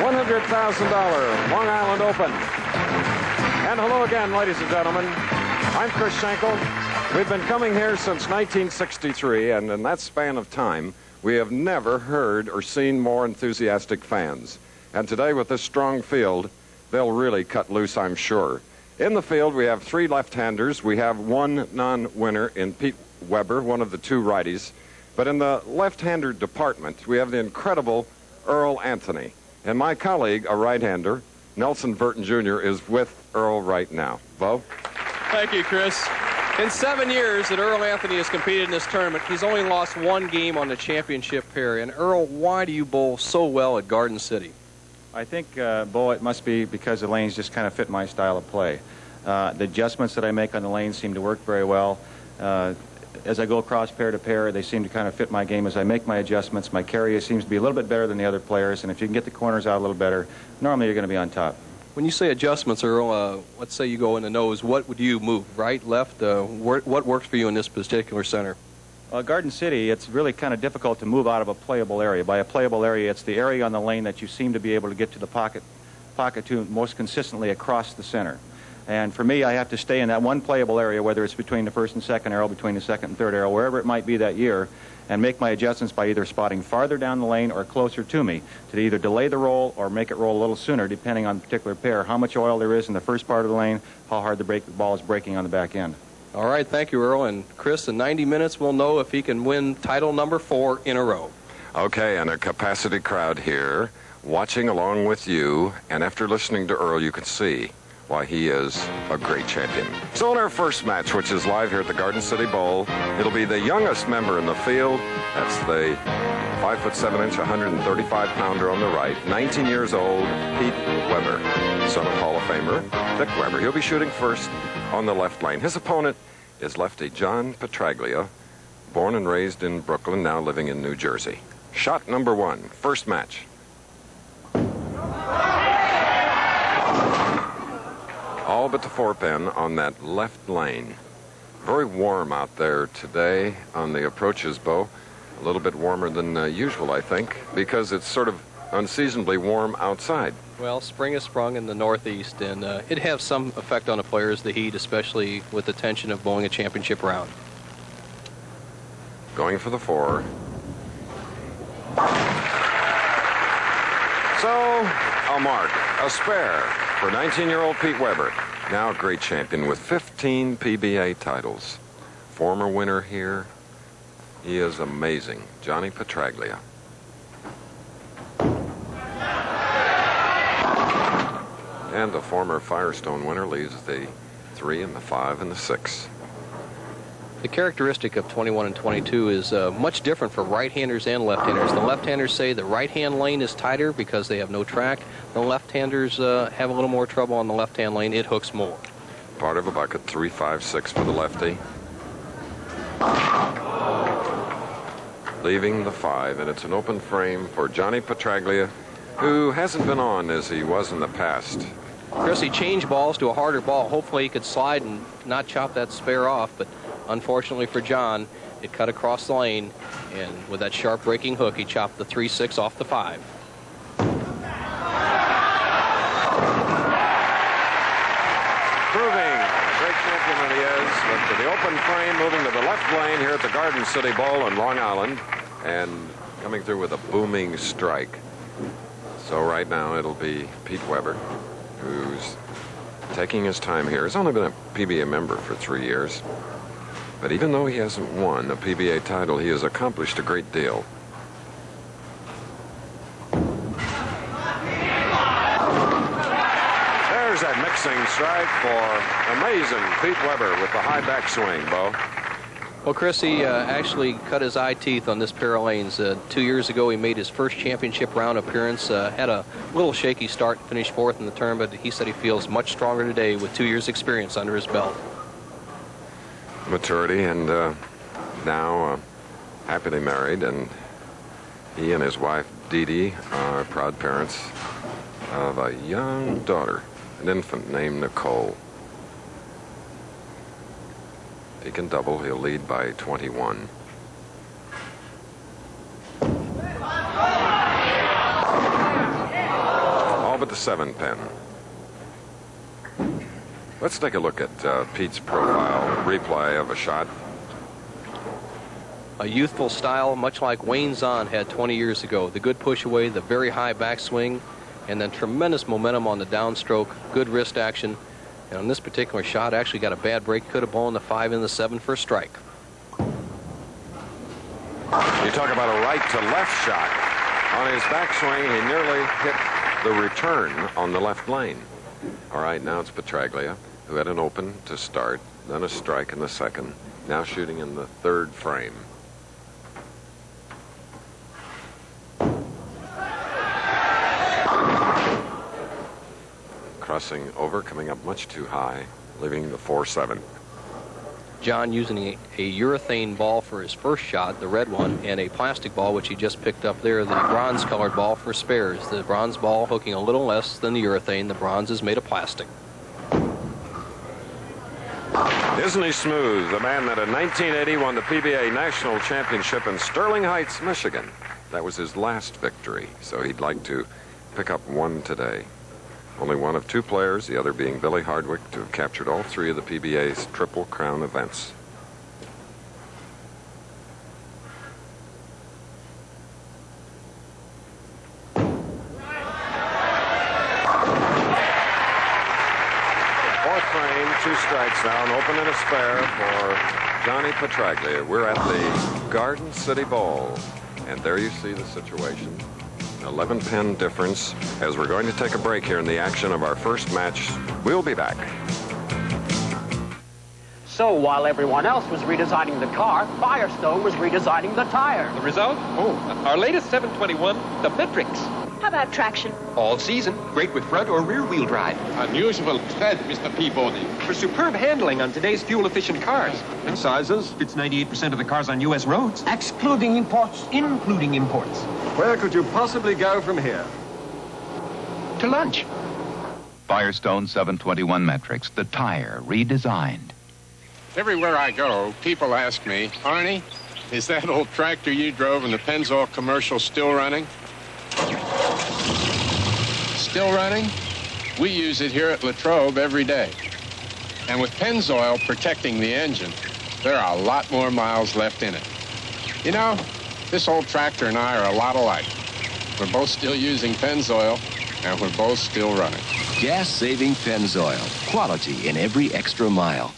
$100,000 Long Island Open. And hello again, ladies and gentlemen. I'm Chris Schenkel. We've been coming here since 1963, and in that span of time, we have never heard or seen more enthusiastic fans. And today, with this strong field, they'll really cut loose, I'm sure. In the field, we have three left-handers. We have one non-winner in Pete Weber, one of the two righties. But in the left-hander department, we have the incredible Earl Anthony. And my colleague, a right-hander, Nelson Burton, Jr., is with Earl right now. Bo? Thank you, Chris. In 7 years that Earl Anthony has competed in this tournament, he's only lost one game on the championship pair. And, Earl, why do you bowl so well at Garden City? I think, Bo, it must be because the lanes just kind of fit my style of play. The adjustments that I make on the lanes seem to work very well. As I go across pair to pair, they seem to kind of fit my game as I make my adjustments. My carry seems to be a little bit better than the other players, and if you can get the corners out a little better, normally you're going to be on top. When you say adjustments, Earl, let's say you go in the nose, what would you move? Right, left? What works for you in this particular center? Garden City, it's really kind of difficult to move out of a playable area. By a playable area, it's the area on the lane that you seem to be able to get to the pocket to most consistently across the center. And for me, I have to stay in that one playable area, whether it's between the first and second arrow, between the second and third arrow, wherever it might be that year, and make my adjustments by either spotting farther down the lane or closer to me to either delay the roll or make it roll a little sooner, depending on the particular pair, how much oil there is in the first part of the lane, how hard the ball is breaking on the back end. All right, thank you, Earl. And Chris, in 90 minutes, we'll know if he can win title number 4 in a row. Okay, and a capacity crowd here watching along with you. And after listening to Earl, you can see why he is a great champion. So in our first match, which is live here at the Garden City Bowl, it'll be the youngest member in the field. That's the 5'7", 135-pounder on the right, 19 years old, Pete Weber, son of Hall of Famer Vic Weber. He'll be shooting first on the left lane. His opponent is lefty John Petraglia, born and raised in Brooklyn, now living in New Jersey. Shot number 1, first match. All but the 4-pin on that left lane. Very warm out there today on the approaches, Bo. A little bit warmer than usual, I think, because it's sort of unseasonably warm outside. Well, spring has sprung in the Northeast, and it has some effect on the players, the heat, especially with the tension of bowling a championship round. Going for the 4. So, a mark, a spare for 19-year-old Pete Weber, now a great champion with 15 PBA titles. Former winner here. He is amazing, Johnny Petraglia. And the former Firestone winner leaves the 3 and the 5 and the 6. The characteristic of 21 and 22 is much different for right-handers and left-handers. The left-handers say the right-hand lane is tighter because they have no track. The left-handers have a little more trouble on the left-hand lane. It hooks more. Part of a bucket, 3, 5, 6 for the lefty. Leaving the 5, and it's an open frame for Johnny Petraglia, who hasn't been on as he was in the past. Chris, he changed balls to a harder ball. Hopefully he could slide and not chop that spare off, but unfortunately for John, it cut across the lane, and with that sharp breaking hook, he chopped the 3-6 off the 5. Proving great champion that he is, with the open frame moving to the left lane here at the Garden City Bowl in Long Island, and coming through with a booming strike. So right now it'll be Pete Weber, who's taking his time here. He's only been a PBA member for 3 years. But even though he hasn't won a PBA title, he has accomplished a great deal. There's that mixing strike for amazing Pete Weber with the high backswing, Bo. Well, Chris, he actually cut his eye teeth on this pair of lanes. 2 years ago, he made his first championship round appearance, had a little shaky start, finished 4th in the tournament, but he said he feels much stronger today with 2 years' experience under his belt. Maturity, and now happily married, and he and his wife Dee Dee are proud parents of a young daughter, an infant named Nicole. If he can double, he'll lead by 21. up at the 7-pin. Let's take a look at Pete's profile replay of a shot. A youthful style, much like Wayne Zahn had 20 years ago. The good push away, the very high backswing, and then tremendous momentum on the downstroke, good wrist action. And on this particular shot, actually got a bad break. Could have blown the 5 and the 7 for a strike. You talk about a right to left shot. On his backswing, he nearly hit the return on the left lane. All right, now it's Petraglia, who had an open to start, then a strike in the second, now shooting in the third frame. Crossing over, coming up much too high, leaving the 4-7. John using a urethane ball for his first shot, the red one, and a plastic ball, which he just picked up there, the bronze-colored ball for spares. The bronze ball hooking a little less than the urethane. The bronze is made of plastic. Isn't he smooth, the man that in 1980 won the PBA National Championship in Sterling Heights, Michigan. That was his last victory, so he'd like to pick up one today. Only one of two players, the other being Billy Hardwick, to have captured all three of the PBA's Triple Crown events. Fourth frame, two strikes now, an open and a spare for Johnny Petraglia. We're at the Garden City Bowl, and there you see the situation. 11-pin difference as we're going to take a break here in the action of our first match. We'll be back. So while everyone else was redesigning the car, Firestone was redesigning the tire. The result? Oh, our latest 721, the Petrix. How about traction? All season. Great with front or rear wheel drive. Unusual tread, Mr. Peabody. For superb handling on today's fuel-efficient cars. And sizes fits 98% of the cars on U.S. roads. Excluding imports. Including imports. Where could you possibly go from here? To lunch. Firestone 721 Metrics, the tire redesigned. Everywhere I go, people ask me, Arnie, is that old tractor you drove in the Pennzoil commercial still running? Still running? We use it here at Latrobe every day. And with Pennzoil protecting the engine, there are a lot more miles left in it. You know, this old tractor and I are a lot alike. We're both still using Pennzoil, and we're both still running. Gas-saving Pennzoil. Quality in every extra mile.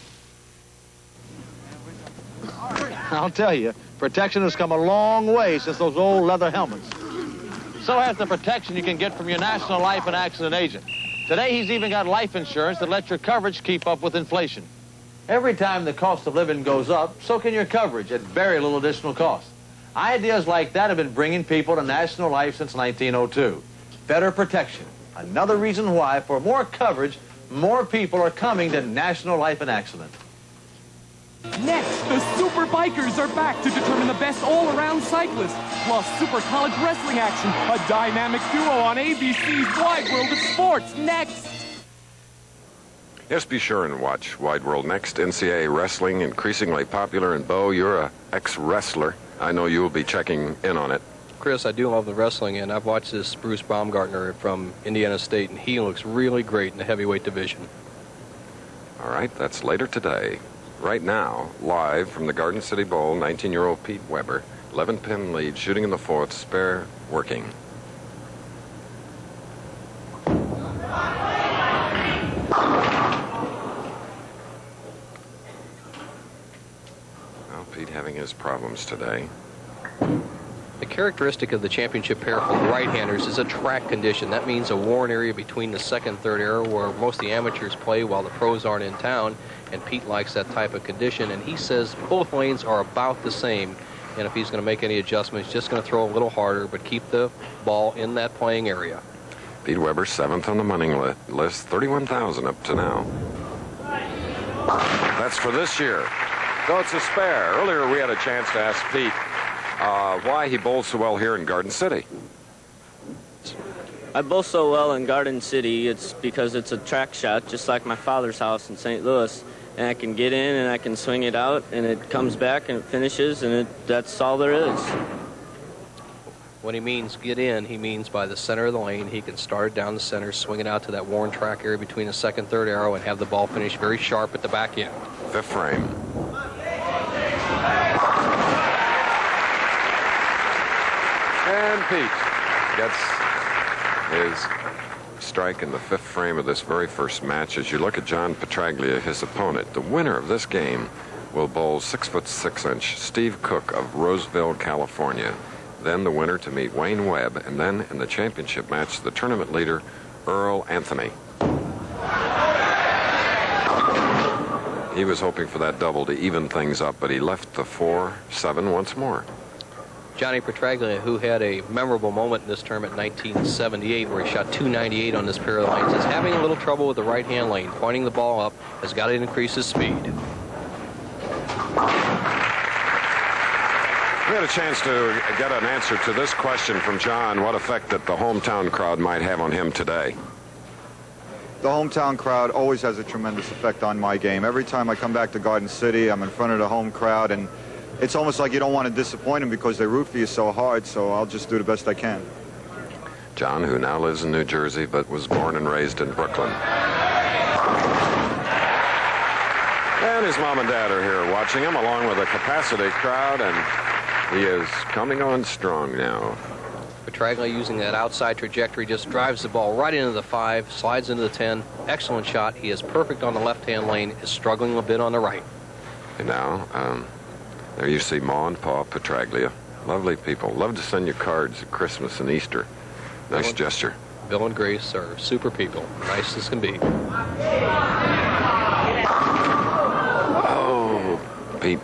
I'll tell you, protection has come a long way since those old leather helmets. So has the protection you can get from your National Life and Accident agent. Today, he's even got life insurance that lets your coverage keep up with inflation. Every time the cost of living goes up, so can your coverage at very little additional cost. Ideas like that have been bringing people to National Life since 1902. Better protection. Another reason why, for more coverage, more people are coming to National Life and Accident. Next, the Super Bikers are back to determine the best all-around cyclist. Plus, Super College Wrestling action, a dynamic duo on ABC's Wide World of Sports. Next. Yes, be sure and watch Wide World Next. NCAA Wrestling, increasingly popular. And, Bo, you're an ex-wrestler. I know you'll be checking in on it. Chris, I do love the wrestling, and I've watched this Bruce Baumgartner from Indiana State, and he looks really great in the heavyweight division. All right, that's later today. Right now, live from the Garden City Bowl, 19-year-old Pete Weber, 11-pin lead, shooting in the fourth, spare working. Well, Pete having his problems today. The characteristic of the championship pair for right-handers is a track condition. That means a worn area between the second and third arrow where most of the amateurs play while the pros aren't in town, and Pete likes that type of condition, and he says both lanes are about the same, and if he's going to make any adjustments, he's just going to throw a little harder, but keep the ball in that playing area. Pete Weber, 7th on the money list, 31,000 up to now. That's for this year. So it's a spare. Earlier we had a chance to ask Pete why he bowls so well here in Garden City. I bowl so well in Garden City, it's because it's a track shot, just like my father's house in St. Louis. And I can get in and I can swing it out, and it comes back and it finishes, and that's all there is. When he means get in, he means by the center of the lane. He can start down the center, swing it out to that worn track area between the second, third arrow, and have the ball finish very sharp at the back end. Fifth frame. And Pete gets his strike in the fifth frame of this very first match. As you look at John Petraglia, his opponent, the winner of this game will bowl 6'6" Steve Cook of Roseville, California. Then the winner to meet Wayne Webb, and then in the championship match, the tournament leader, Earl Anthony. He was hoping for that double to even things up, but he left the 4-7 once more. Johnny Petraglia, who had a memorable moment in this tournament in 1978 where he shot 298 on this pair of lanes, is having a little trouble with the right-hand lane. Pointing the ball up, has got to increase his speed. We had a chance to get an answer to this question from John, what effect that the hometown crowd might have on him today. The hometown crowd always has a tremendous effect on my game. Every time I come back to Garden City, I'm in front of the home crowd, and it's almost like you don't want to disappoint them because they root for you so hard, so I'll just do the best I can. John, who now lives in New Jersey, but was born and raised in Brooklyn. And his mom and dad are here watching him, along with a capacity crowd, and he is coming on strong now. Petraglia, using that outside trajectory, just drives the ball right into the 5, slides into the 10. Excellent shot. He is perfect on the left-hand lane, is struggling a bit on the right. And now, there you see Ma and Pa Petraglia. Lovely people. Love to send you cards at Christmas and Easter. Nice gesture. Bill and Grace are super people. Nice as can be. Oh, Pete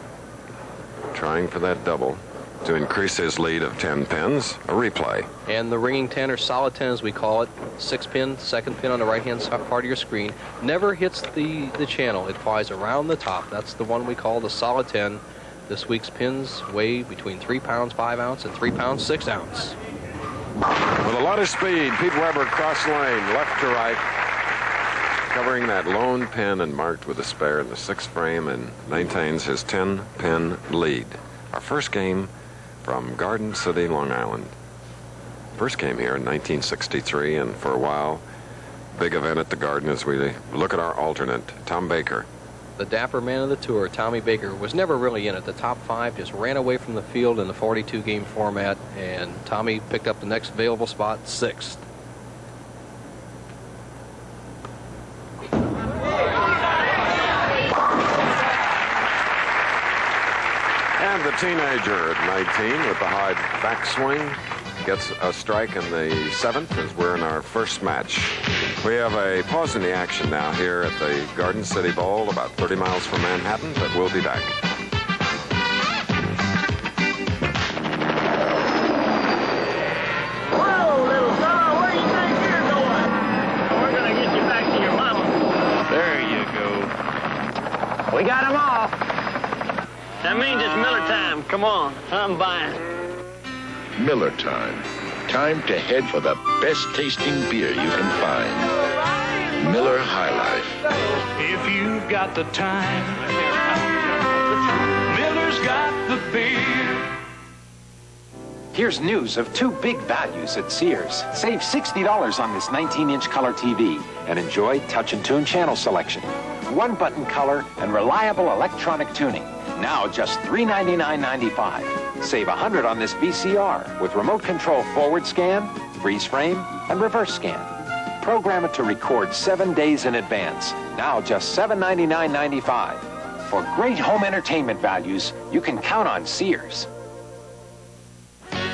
trying for that double to increase his lead of 10 pins, a replay. And the ringing 10, or solid 10 as we call it, 6-pin, second pin on the right-hand part of your screen, never hits the channel. It flies around the top. That's the one we call the solid 10. This week's pins weigh between 3 pounds 5 ounces and 3 pounds 6 ounces. With a lot of speed, Pete Weber cross lane, left to right, covering that lone pin and marked with a spare in the 6th frame and maintains his 10-pin lead. Our first game from Garden City, Long Island. First came here in 1963, and for a while, big event at the Garden as we look at our alternate, Tom Baker. The dapper man of the tour, Tommy Baker, was never really in it. The top 5 just ran away from the field in the 42-game format, and Tommy picked up the next available spot, 6th. The teenager at 19 with the high backswing gets a strike in the 7th as we're in our first match. We have a pause in the action now here at the Garden City Bowl, about 30 miles from Manhattan, but we'll be back. Whoa, little fella, where you think you're going? We're going to get you back to your mama. There you go. We got him off. That means it's Miller time. Come on, I'm buying. Miller time. Time to head for the best tasting beer you can find. Miller High Life. If you've got the time, Miller's got the beer. Here's news of 2 big values at Sears. Save $60 on this 19-inch color TV and enjoy touch and tune channel selection, 1-button color, and reliable electronic tuning. Now just $399.95. Save $100 on this VCR with remote control forward scan, freeze frame, and reverse scan. Program it to record 7 days in advance. Now just $799.95. For great home entertainment values, you can count on Sears.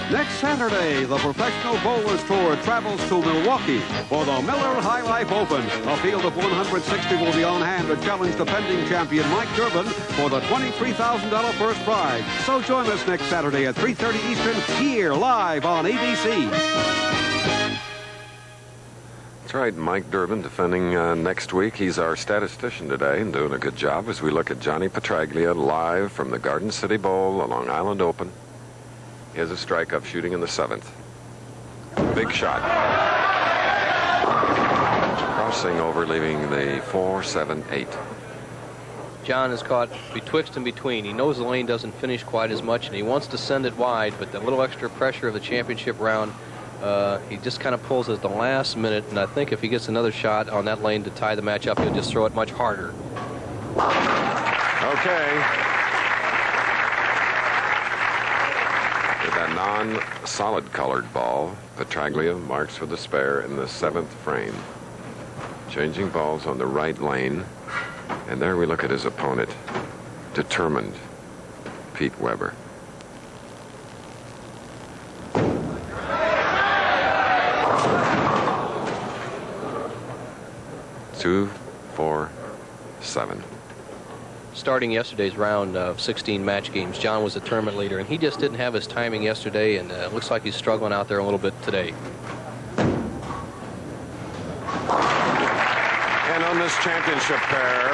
Next Saturday, the Professional Bowlers Tour travels to Milwaukee for the Miller High Life Open. A field of 160 will be on hand to challenge the pending champion Mike Durbin for the $23,000 first prize. So join us next Saturday at 3:30 Eastern here live on ABC. That's right, Mike Durbin defending next week. He's our statistician today and doing a good job as we look at Johnny Petraglia live from the Garden City Bowl, the Long Island Open. He has a strike-up shooting in the 7th. Big shot. Crossing over, leaving the 4-7-8. John is caught betwixt and between. He knows the lane doesn't finish quite as much, and he wants to send it wide, but the little extra pressure of the championship round, he just kind of pulls at the last minute, and I think if he gets another shot on that lane to tie the match up, he'll just throw it much harder. Okay. With a non-solid colored ball, Petraglia marks for the spare in the seventh frame. Changing balls on the right lane. And there we look at his opponent, determined Pete Weber. Two, four, seven. Starting yesterday's round of 16 match games, John was the tournament leader, and he just didn't have his timing yesterday, and it looks like he's struggling out there a little bit today. This championship pair,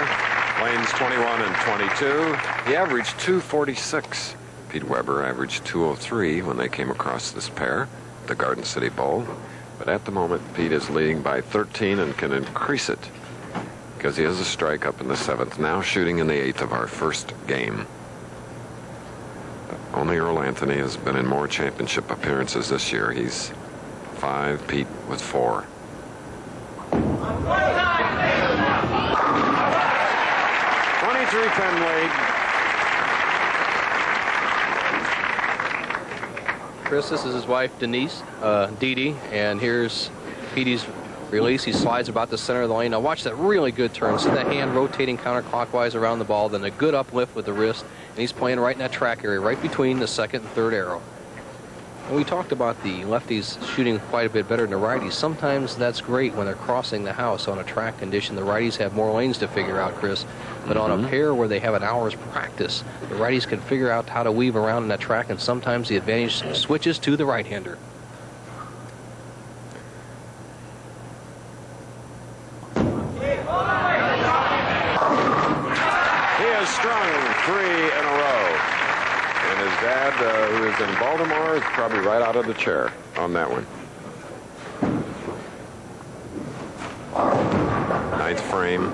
lanes 21 and 22, he averaged 246. Pete Weber averaged 203 when they came across this pair, the Garden City Bowl. But at the moment, Pete is leading by 13 and can increase it because he has a strike up in the seventh, now shooting in the eighth of our first game. Only Earl Anthony has been in more championship appearances this year. He's 5, Pete with 4. Three-pin lead. Chris, this is his wife, Denise, Dee Dee, and here's Petey's release. He slides about the center of the lane. Now watch that really good turn. See the hand rotating counterclockwise around the ball, then a good uplift with the wrist, and he's playing right in that track area, right between the second and third arrow. And we talked about the lefties shooting quite a bit better than the righties. Sometimes that's great when they're crossing the house on a track condition. The righties have more lanes to figure out, Chris. But on a pair where they have an hour's practice, the righties can figure out how to weave around in that track, and sometimes the advantage switches to the right-hander. He has strung 3 in a row. And his dad, who is in Baltimore, is probably right out of the chair on that one. Ninth frame.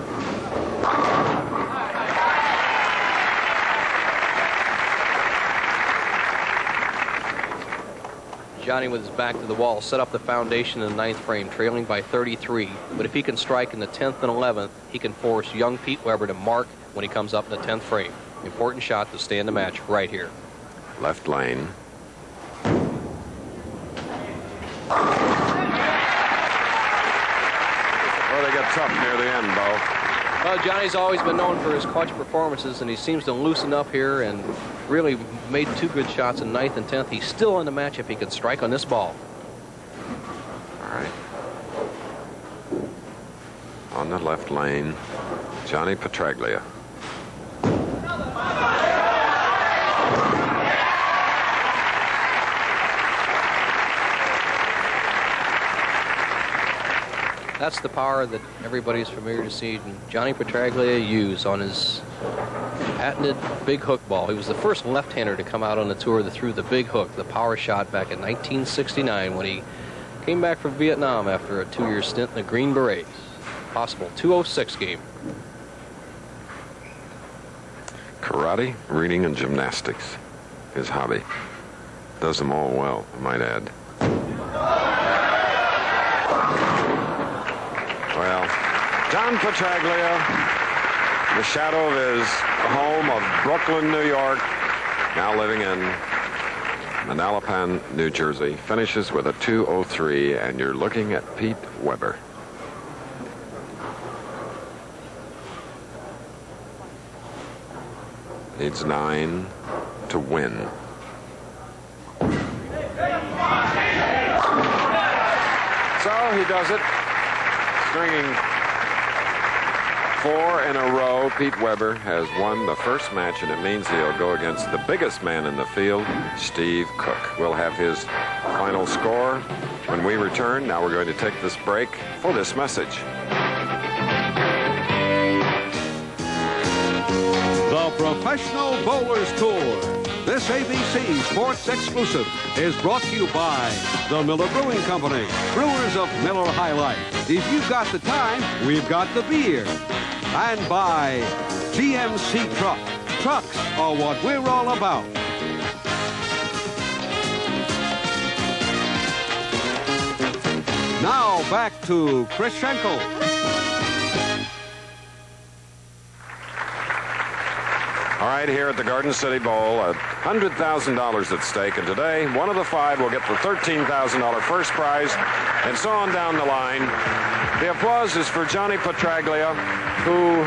Johnny with his back to the wall set up the foundation in the ninth frame, trailing by 33. But if he can strike in the 10th and 11th, he can force young Pete Weber to mark when he comes up in the 10th frame. Important shot to stay in the match right here. Left lane. Well, they got tough near the end, Bo. Well, Johnny's always been known for his clutch performances, and he seems to loosen up here and really made 2 good shots in 9th and 10th. He's still in the match if he can strike on this ball. All right. On the left lane, Johnny Petraglia. That's the power that everybody's familiar to see Johnny Petraglia use on his patented big hook ball. He was the first left-hander to come out on the tour that threw the big hook, the power shot, back in 1969 when he came back from Vietnam after a 2-year stint in the Green Berets. Possible 206 game. Karate, reading, and gymnastics, his hobby. Does them all well, I might add. Well, John Petraglia, the shadow of his home of Brooklyn, New York, now living in Manalapan, New Jersey, finishes with a 203, and you're looking at Pete Weber. Needs 9 to win. So he does it. Stringing 4 in a row, Pete Weber has won the first match, and it means he'll go against the biggest man in the field, Steve Cook. We'll have his final score when we return. Now we're going to take this break for this message. The Professional Bowlers Tour. This ABC Sports exclusive is brought to you by the Miller Brewing Company, brewers of Miller High Life. If you've got the time, we've got the beer. and by GMC Truck. Trucks are what we're all about. Now back to Chris Schenkel. All right, here at the Garden City Bowl, $100,000 at stake, and today one of the five will get the $13,000 first prize, and so on down the line. The applause is for Johnny Petraglia, who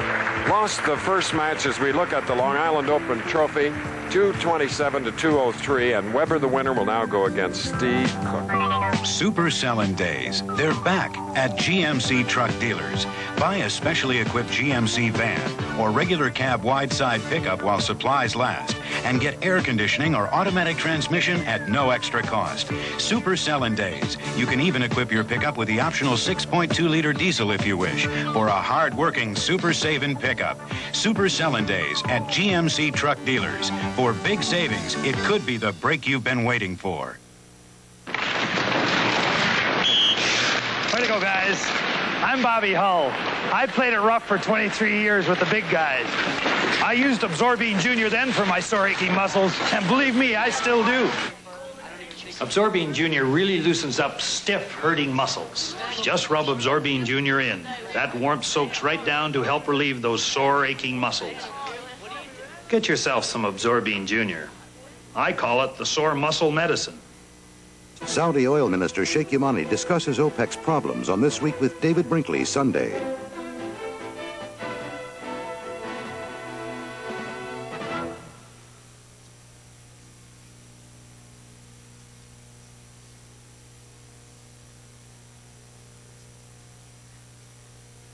lost the first match as we look at the Long Island Open trophy, 227 to 203, and Weber, the winner, will now go against Steve Cook. Super selling days. They're back at GMC Truck Dealers. Buy a specially equipped GMC van or regular cab wide side pickup while supplies last, and get air conditioning or automatic transmission at no extra cost. Super selling days. You can even equip your pickup with the optional 6.2-liter diesel if you wish for a hard-working, super-saving pickup. Super selling days at GMC Truck Dealers. For big savings, it could be the break you've been waiting for. Way to go, guys. I'm Bobby Hull. I played it rough for 23 years with the big guys. I used Absorbine Jr. then for my sore aching muscles, and believe me, I still do. Absorbine Jr. really loosens up stiff, hurting muscles. Just rub Absorbine Jr. in. That warmth soaks right down to help relieve those sore, aching muscles. Get yourself some Absorbine Jr. I call it the sore muscle medicine. Saudi oil minister Sheikh Yamani discusses OPEC's problems on This Week with David Brinkley Sunday.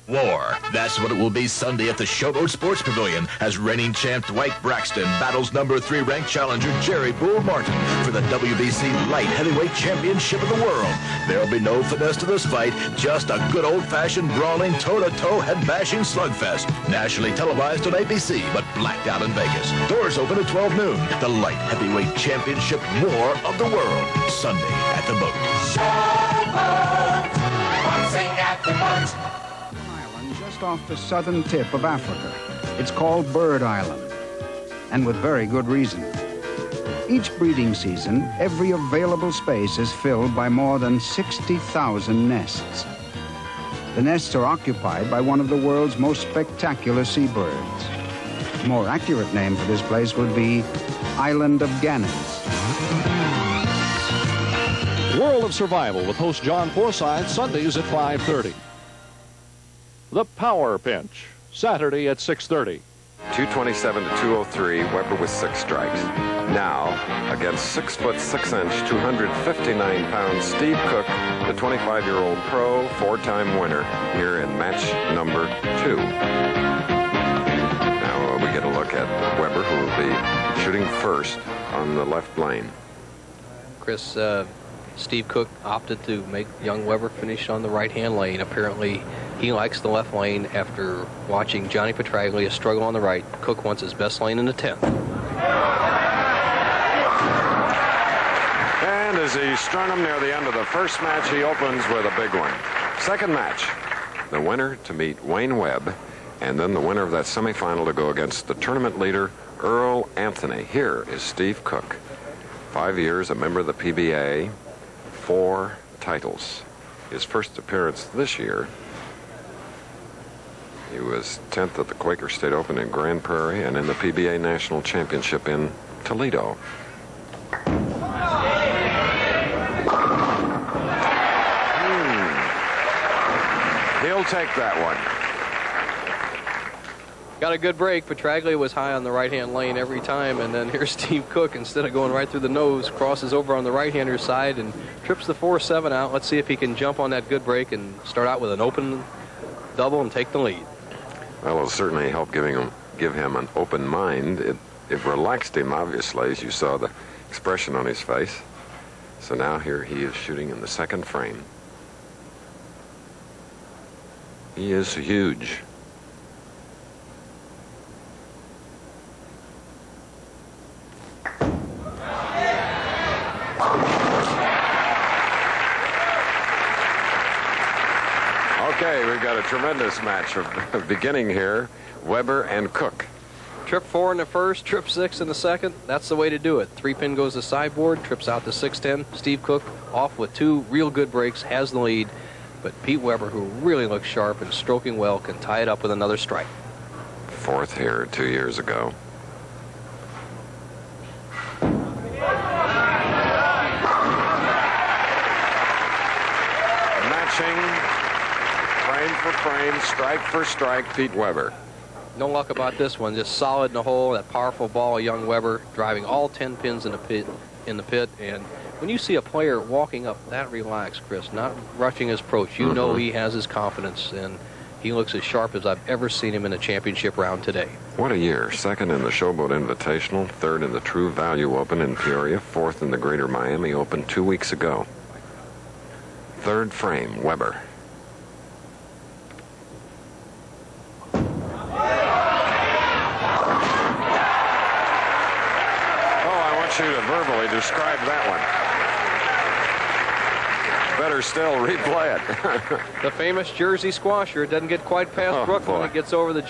War. That's what it will be Sunday at the Showboat Sports Pavilion as reigning champ Dwight Braxton battles No. 3 ranked challenger Jerry Bull Martin for the WBC Light Heavyweight Championship of the World. There'll be no finesse to this fight, just a good old-fashioned brawling, toe-to-toe, head-bashing slugfest. Nationally televised on ABC, but blacked out in Vegas. Doors open at 12 noon. The Light Heavyweight Championship War of the World. Sunday at the Boat. Showboat! Boxing at the Boat. Just off the southern tip of Africa. It's called Bird Island, and with very good reason. Each breeding season, every available space is filled by more than 60,000 nests. The nests are occupied by one of the world's most spectacular seabirds. A more accurate name for this place would be Island of Gannets. World of Survival with host John Forsythe, Sundays at 5:30. The Power Pinch, Saturday at 6:30. 227 to 203, Weber with 6 strikes. Now, against 6'6", 259-pound Steve Cook, the 25-year-old pro, 4-time winner, here in match number 2. Now we get a look at Weber, who will be shooting first on the left lane. Chris, Steve Cook opted to make young Weber finish on the right-hand lane. Apparently, he likes the left lane after watching Johnny Petraglia struggle on the right. Cook wants his best lane in the 10th. And as he strung him near the end of the first match, he opens with a big one. Second match, the winner to meet Wayne Webb, and then the winner of that semifinal to go against the tournament leader, Earl Anthony. Here is Steve Cook. 5 years, a member of the PBA, 4 titles. His first appearance this year, he was 10th at the Quaker State Open in Grand Prairie and in the PBA National Championship in Toledo. He'll take that one. Got a good break. Petraglia was high on the right-hand lane every time, and then here's Steve Cook. Instead of going right through the nose, crosses over on the right-hander side and trips the 4-7 out. Let's see if he can jump on that good break and start out with an open double and take the lead. Well, it'll certainly help give him an open mind. It relaxed him, obviously, as you saw the expression on his face. So now here he is shooting in the second frame. He is huge. Okay, we've got a tremendous match beginning here. Weber and Cook. Trip four in the first, trip six in the second. That's the way to do it. Three pin goes to sideboard, trips out to 6-10. Steve Cook off with two real good breaks, has the lead. But Pete Weber, who really looks sharp and stroking well, can tie it up with another strike. Fourth here 2 years ago. Frame for frame, strike for strike, Pete Weber. No luck about this one, just solid in the hole. That powerful ball, young Weber, driving all 10 pins in the pit. And when you see a player walking up that relaxed, Chris, not rushing his approach, you know he has his confidence, and he looks as sharp as I've ever seen him in a championship round today. What a year. Second in the Showboat Invitational, third in the True Value Open in Peoria, fourth in the Greater Miami Open 2 weeks ago. Third frame, Weber. To verbally describe that one. Better still, replay it. The famous Jersey squasher doesn't get quite past Brooklyn. It gets over the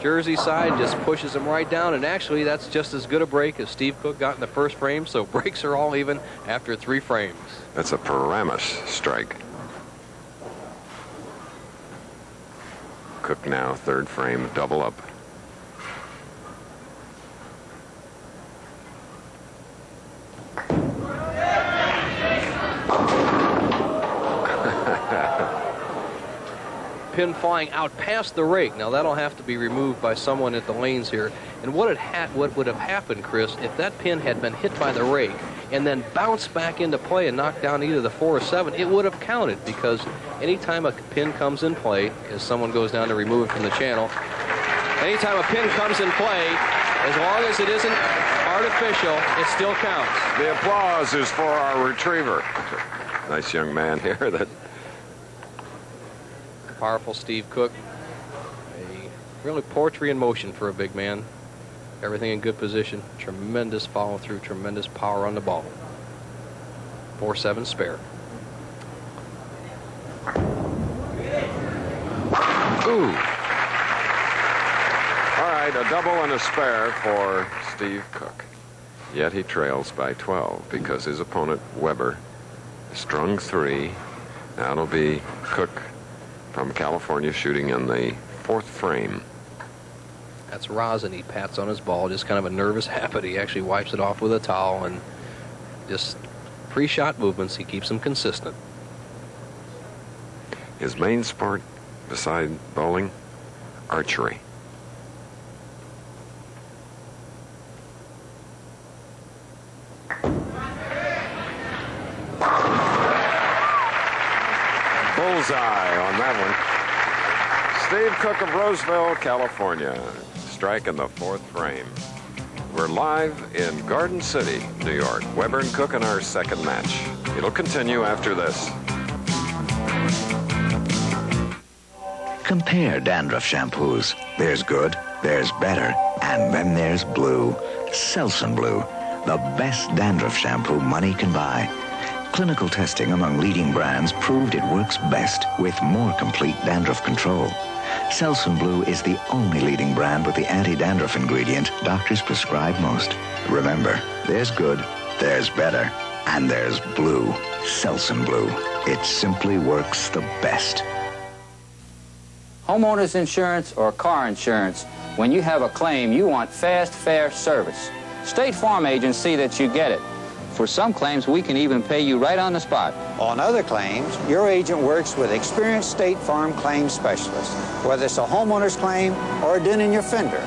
Jersey side, just pushes him right down, and actually that's just as good a break as Steve Cook got in the first frame, so breaks are all even after 3 frames. That's a Paramus strike. Cook now, third frame, double up. Pin flying out past the rake. Now that'll have to be removed by someone at the lanes here. And what would have happened, Chris, if that pin had been hit by the rake and then bounced back into play and knocked down either the 4 or 7, it would have counted, because anytime a pin comes in play, as someone goes down to remove it from the channel, anytime a pin comes in play, as long as it isn't artificial, it still counts. The applause is for our retriever. Nice young man here. That powerful Steve Cook, a really poetry in motion for a big man. Everything in good position, tremendous follow through, tremendous power on the ball. 4-7 spare. Ooh. All right, a double and a spare for Steve Cook. Yet he trails by 12 because his opponent, Weber, strung 3. That'll be Cook from California shooting in the 4th frame. That's rosin. He pats on his ball, just kind of a nervous habit. He actually wipes it off with a towel, and just pre-shot movements, he keeps them consistent. His main sport, beside bowling, archery. Bullseye on that one. Steve Cook of Roseville, California. Strike in the 4th frame. We're live in Garden City, New York. Weber and Cook in our second match. It'll continue after this. Compare dandruff shampoos. There's good, there's better, and then there's Blue. Selsun Blue, the best dandruff shampoo money can buy. Clinical testing among leading brands proved it works best with more complete dandruff control. Selsun Blue is the only leading brand with the anti-dandruff ingredient doctors prescribe most. Remember, there's good, there's better, and there's Blue. Selsun Blue. It simply works the best. Homeowners insurance or car insurance, when you have a claim, you want fast, fair service. State Farm agents see that you get it. For some claims, we can even pay you right on the spot. On other claims, your agent works with experienced State Farm claims specialists. Whether it's a homeowner's claim or a dent in your fender,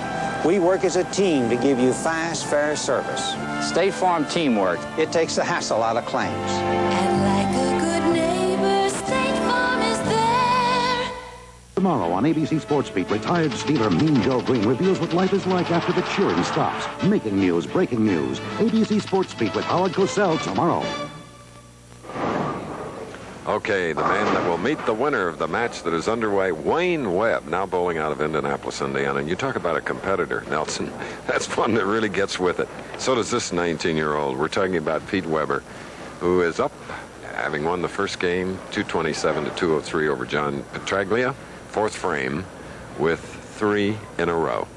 we work as a team to give you fast, fair service. State Farm teamwork. It takes the hassle out of claims. And like a good neighbor, State Farm is there. Tomorrow on ABC Sports Beat, retired stealer Mean Joe Green reveals what life is like after the cheering stops. Making news, breaking news. ABC Sports Beat with Howard Cosell tomorrow. Okay, the man that will meet the winner of the match that is underway, Wayne Webb, now bowling out of Indianapolis, Indiana. And you talk about a competitor, Nelson. That's one that really gets with it. So does this 19-year-old. We're talking about Pete Weber, who is up having won the first game 227 to 203 over John Petraglia, fourth frame with three in a row.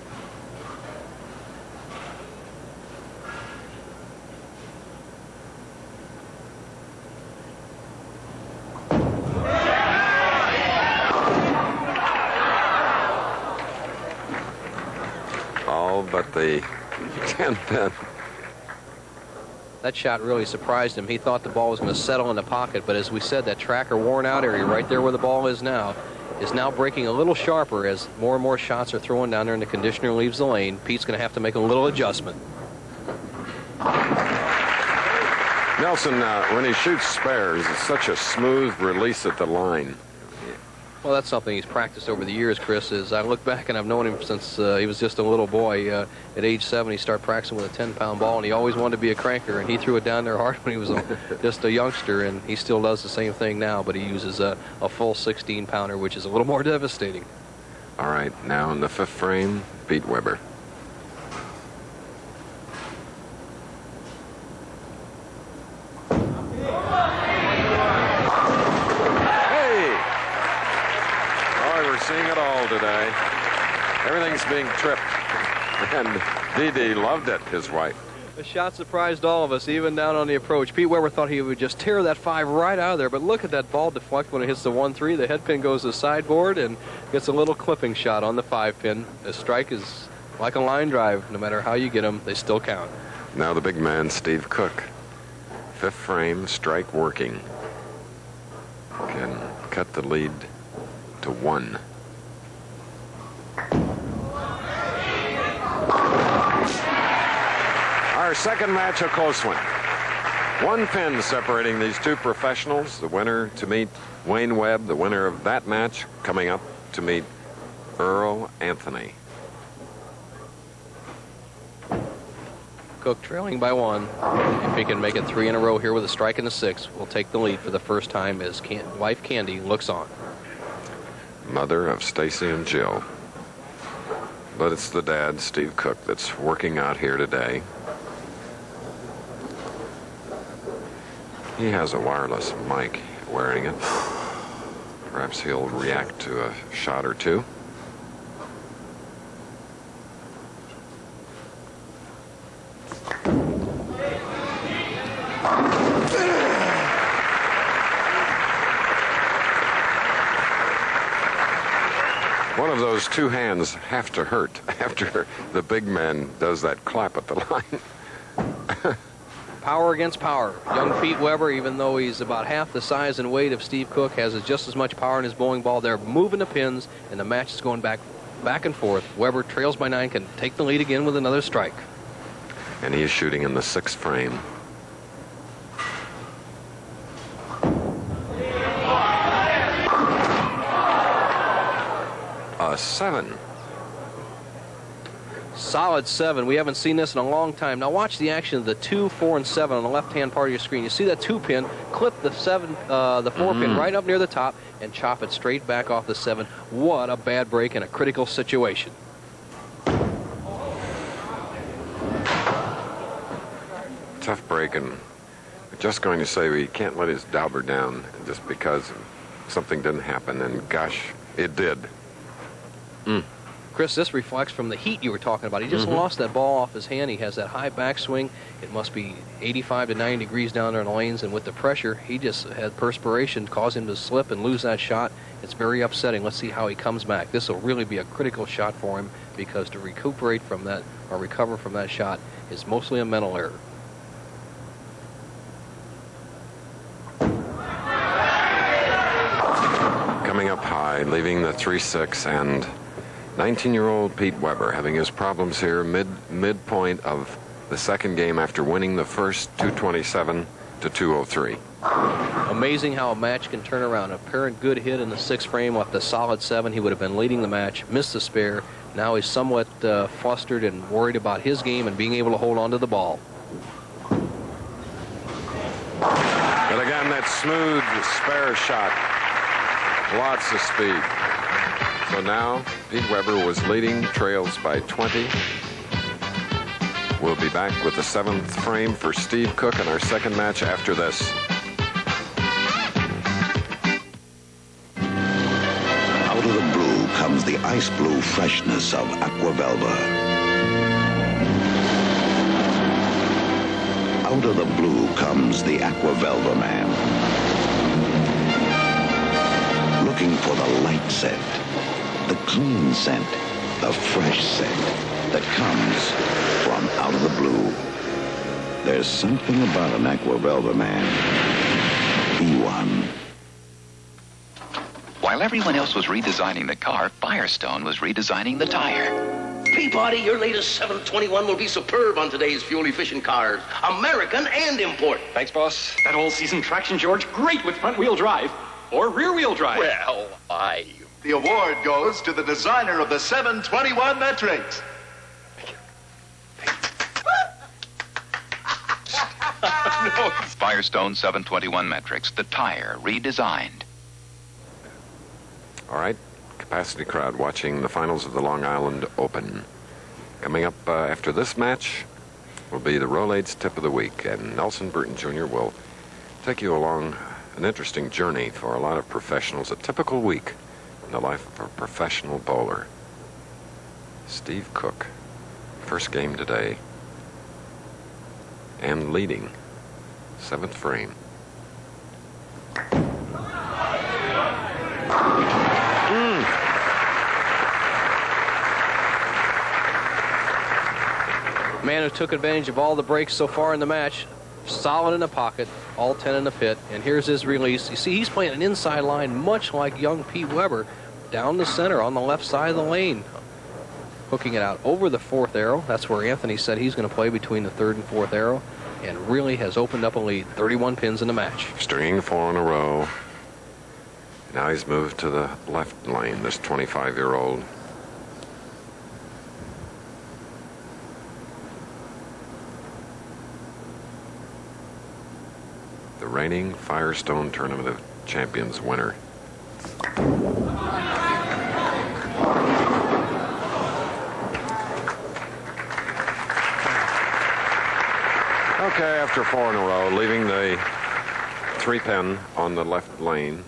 But the 10-pin. That shot really surprised him. He thought the ball was going to settle in the pocket, but as we said, that tracker worn out area right there where the ball is now breaking a little sharper as more and more shots are thrown down there and the conditioner leaves the lane. Pete's going to have to make a little adjustment. Nelson, when he shoots spares, it's such a smooth release at the line. Well, that's something he's practiced over the years, Chris. Is I look back and I've known him since he was just a little boy. At age 7, he started practicing with a 10-pound ball, and he always wanted to be a cranker, and he threw it down there hard when he was just a youngster, and he still does the same thing now, but he uses a full 16-pounder, which is a little more devastating. All right, now in the 5th frame, Pete Weber. Today. Everything's being tripped. And Dee Dee loved it, his wife. The shot surprised all of us, even down on the approach. Pete Weber thought he would just tear that 5 right out of there, but look at that ball deflect when it hits the 1-3. The head pin goes to the sideboard and gets a little clipping shot on the 5 pin. The strike is like a line drive. No matter how you get them, they still count. Now the big man, Steve Cook. 5th frame, strike working. Can cut the lead to 1. Our second match, a close one. 1 pin separating these two professionals. The winner to meet Wayne Webb, the winner of that match, coming up to meet Earl Anthony. Cook trailing by 1. If he can make it 3 in a row here with a strike in the 6th, we'll take the lead for the first time as wife Candy looks on. Mother of Stacy and Jill. But it's the dad, Steve Cook, that's working out here today. He has a wireless mic wearing it. Perhaps he'll react to a shot or two. One of those two hands have to hurt after the big man does that clap at the line. Power against power. Young Pete Weber, even though he's about half the size and weight of Steve Cook, has just as much power in his bowling ball. They're moving the pins, and the match is going back and forth. Weber trails by 9, can take the lead again with another strike. And he is shooting in the 6th frame. A 7. Solid 7. We haven't seen this in a long time. Now watch the action of the 2, 4, and 7 on the left-hand part of your screen. You see that 2 pin, clip the 4 pin right up near the top and chop it straight back off the 7. What a bad break in a critical situation. Tough break, and we're just going to say we can't let his dauber down just because something didn't happen, and gosh, it did. Chris, this reflects from the heat you were talking about. He just lost that ball off his hand. He has that high backswing. It must be 85 to 90 degrees down there in the lanes, and with the pressure, he just had perspiration cause him to slip and lose that shot. It's very upsetting. Let's see how he comes back. This will really be a critical shot for him because to recuperate from that or recover from that shot is mostly a mental error. Coming up high, leaving the 3-6, and 19-year-old Pete Weber having his problems here midpoint of the 2nd game after winning the first 227 to 203. Amazing how a match can turn around. A parent good hit in the 6th frame off the solid 7. He would have been leading the match, missed the spare. Now he's somewhat flustered and worried about his game and being able to hold on to the ball. But again, that smooth spare shot. Lots of speed. So now, Pete Weber was leading, trails by 20. We'll be back with the 7th frame for Steve Cook in our second match after this. Out of the blue comes the ice blue freshness of Aqua Velva. Out of the blue comes the Aqua Velva man. Looking for the light scent, the clean scent, the fresh scent that comes from out of the blue. There's something about an Aqua Velva man. Be one. While everyone else was redesigning the car, Firestone was redesigning the tire. Peabody, your latest 721 will be superb on today's fuel-efficient cars. American and import. Thanks, boss. That all-season traction, George, great with front-wheel drive or rear-wheel drive. Well, The award goes to the designer of the 721 metrics. Thank you. No. Firestone 721 metrics, the tire redesigned. All right, capacity crowd watching the finals of the Long Island Open. Coming up after this match will be the Rolaids Tip of the Week, and Nelson Burton, Jr. will take you along an interesting journey for a lot of professionals, a typical week in the life of a professional bowler. Steve Cook, first game today, and leading, seventh frame. Man who took advantage of all the breaks so far in the match, solid in the pocket, all 10 in the pit, and here's his release. You see, he's playing an inside line much like young Pete Weber, down the center on the left side of the lane, hooking it out over the fourth arrow. That's where Anthony said he's going to play, between the third and fourth arrow, and really has opened up a lead, 31 pins in the match. Stringing four in a row. Now he's moved to the left lane, this 25-year-old. Reigning Firestone Tournament of Champions winner. Okay, after four in a row, leaving the three pin on the left lane.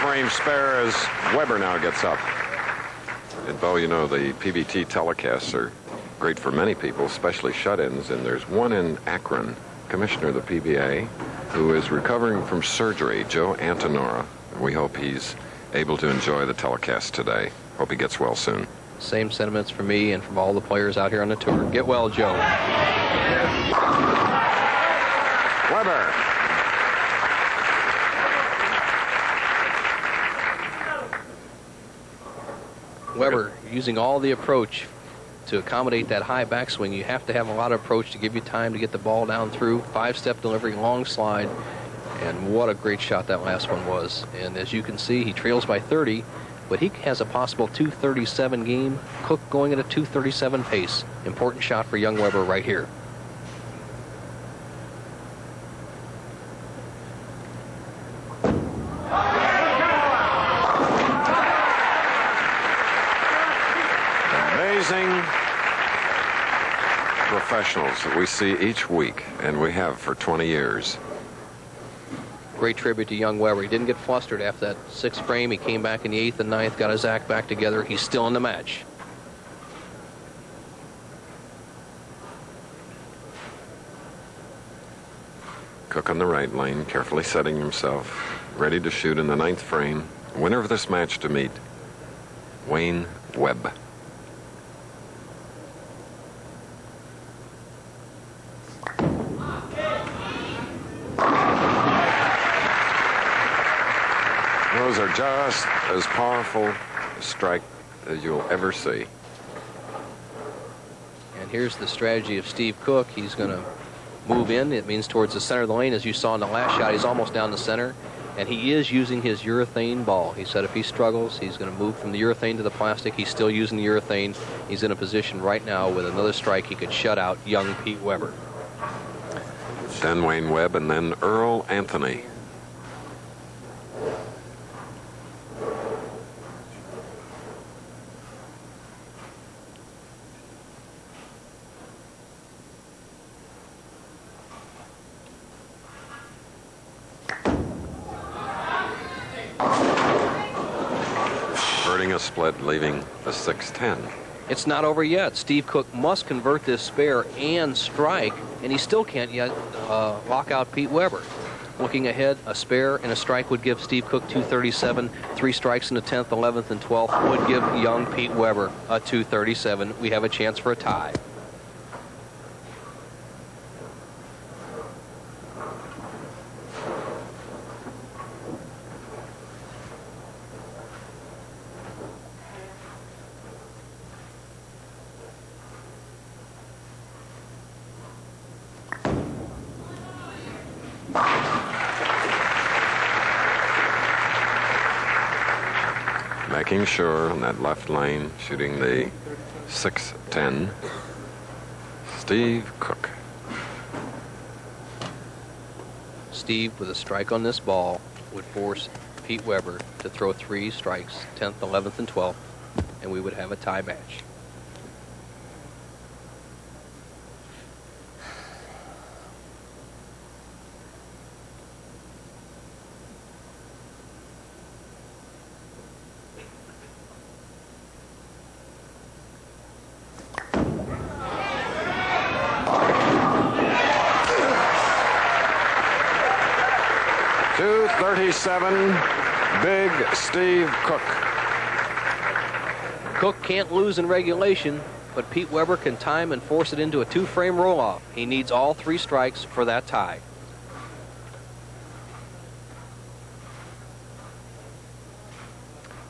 Frame spare as Weber now gets up. And Bo, you know, the PBT telecasts are great for many people, especially shut-ins, and there's one in Akron, commissioner of the PBA, who is recovering from surgery, Joe Antonora. We hope he's able to enjoy the telecast today. Hope he gets well soon. Same sentiments for me and from all the players out here on the tour. Get well, Joe. Weber. Weber using all the approach to accommodate that high backswing. You have to have a lot of approach to give you time to get the ball down through. Five-step delivery, long slide, and what a great shot that last one was. And as you can see, he trails by 30, but he has a possible 237 game. Cook going at a 237 pace. Important shot for young Weber right here. Professionals that we see each week, and we have for 20 years. Great tribute to young Weber. He didn't get flustered after that sixth frame. He came back in the eighth and ninth, got his act back together. He's still in the match. Cook on the right lane, carefully setting himself, ready to shoot in the ninth frame. Winner of this match to meet Wayne Webb. Those are just as powerful a strike as you'll ever see. And here's the strategy of Steve Cook. He's going to move in. It means towards the center of the lane. As you saw in the last shot, he's almost down the center. And he is using his urethane ball. He said if he struggles, he's going to move from the urethane to the plastic. He's still using the urethane. He's in a position right now with another strike. He could shut out young Pete Weber. Then Wayne Webb, and then Earl Anthony. a split, leaving the 6-10. It's not over yet. Steve Cook must convert this spare and strike, and he still can't yet lock out Pete Weber. Looking ahead, a spare and a strike would give Steve Cook 237. Three strikes in the 10th, 11th, and 12th would give young Pete Weber a 237. We have a chance for a tie. Making sure on that left lane, shooting the 6-10, Steve Cook. Steve, with a strike on this ball, would force Pete Weber to throw three strikes, 10th, 11th, and 12th, and we would have a tie match. Big Steve Cook. Cook can't lose in regulation, but Pete Weber can time and force it into a two-frame roll-off. He needs all three strikes for that tie.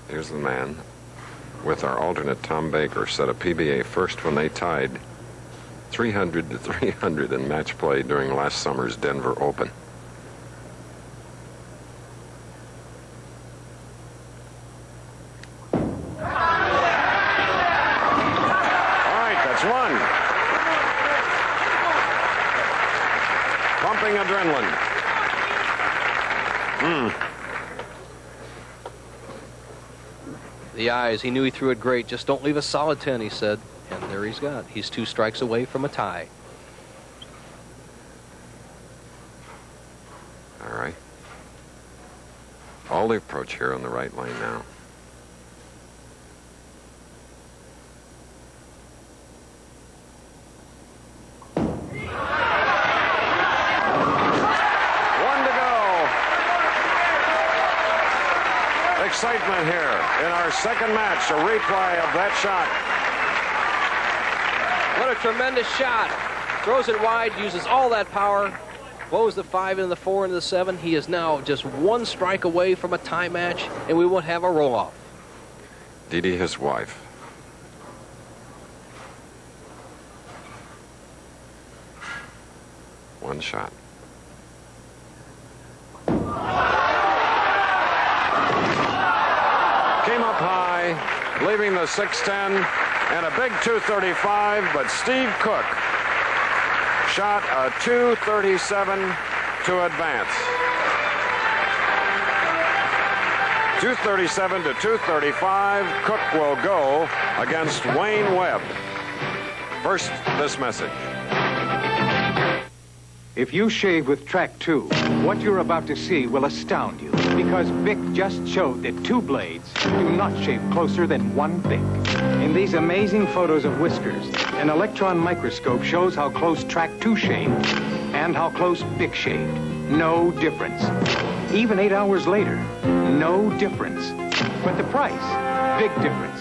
Here's the man with our alternate Tom Baker, set a PBA first when they tied 300 to 300 in match play during last summer's Denver Open. He knew he threw it great. Just don't leave a solid 10, he said. And there he's got. He's two strikes away from a tie. All right. All the approach here on the right lane now. Excitement here in our second match, a replay of that shot. What a tremendous shot. Throws it wide, uses all that power, blows the 5 into the 4 into the 7. He is now just one strike away from a tie match, and we will have a roll-off. Dee Dee, his wife. One shot. Leaving the 6-10 and a big 235, but Steve Cook shot a 237 to advance. 237 to 235, Cook will go against Wayne Webb. First, this message. If you shave with Track Two, what you're about to see will astound you, because Bic just showed that two blades do not shave closer than one Bic. In these amazing photos of whiskers, an electron microscope shows how close Track Two shaved and how close Bic shaved. No difference. Even 8 hours later, no difference. But the price, big difference.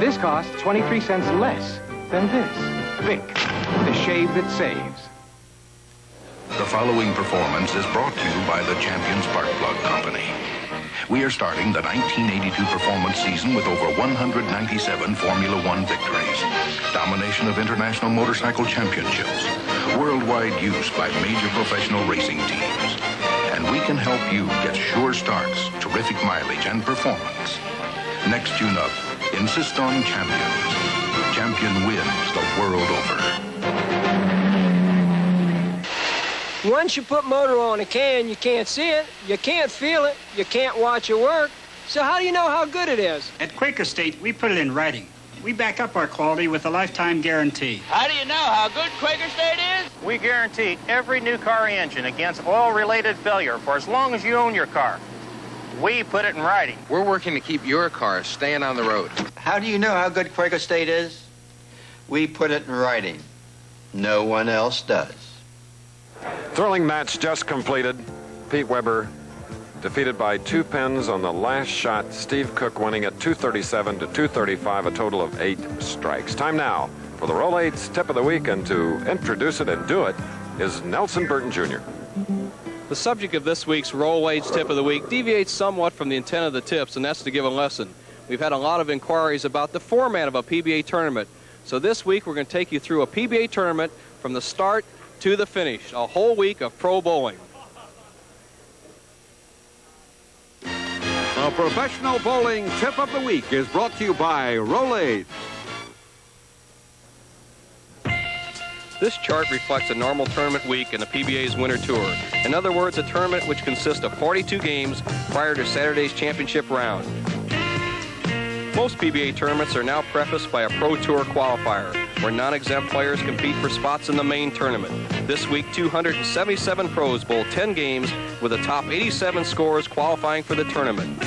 This costs 23 cents less than this. Bic, the shave that saves. The following performance is brought to you by the Champion Spark Plug Company. We are starting the 1982 performance season with over 197 Formula One victories, domination of international motorcycle championships, worldwide use by major professional racing teams. And we can help you get sure starts, terrific mileage, and performance. Next tune up, insist on Champions. Champion wins the world over. Once you put motor on a can, you can't see it, you can't feel it, you can't watch it work. So how do you know how good it is? At Quaker State, we put it in writing. We back up our quality with a lifetime guarantee. How do you know how good Quaker State is? We guarantee every new car engine against oil-related failure for as long as you own your car. We put it in writing. We're working to keep your car staying on the road. How do you know how good Quaker State is? We put it in writing. No one else does. Thrilling match just completed. Pete Weber defeated by 2 pins on the last shot. Steve Cook winning at 237 to 235, a total of 8 strikes. Time now for the Rolaids tip of the week, and to introduce it and do it is Nelson Burton, Jr. The subject of this week's Rolaids tip of the week deviates somewhat from the intent of the tips, and that's to give a lesson. We've had a lot of inquiries about the format of a PBA tournament. So this week we're going to take you through a PBA tournament from the start to the finish, a whole week of pro bowling. The professional bowling tip of the week is brought to you by Rolaids. This chart reflects a normal tournament week in the PBA's Winter Tour. In other words, a tournament which consists of 42 games prior to Saturday's championship round. Most PBA tournaments are now prefaced by a Pro Tour qualifier, where non-exempt players compete for spots in the main tournament. This week, 277 pros bowl 10 games, with the top 87 scorers qualifying for the tournament.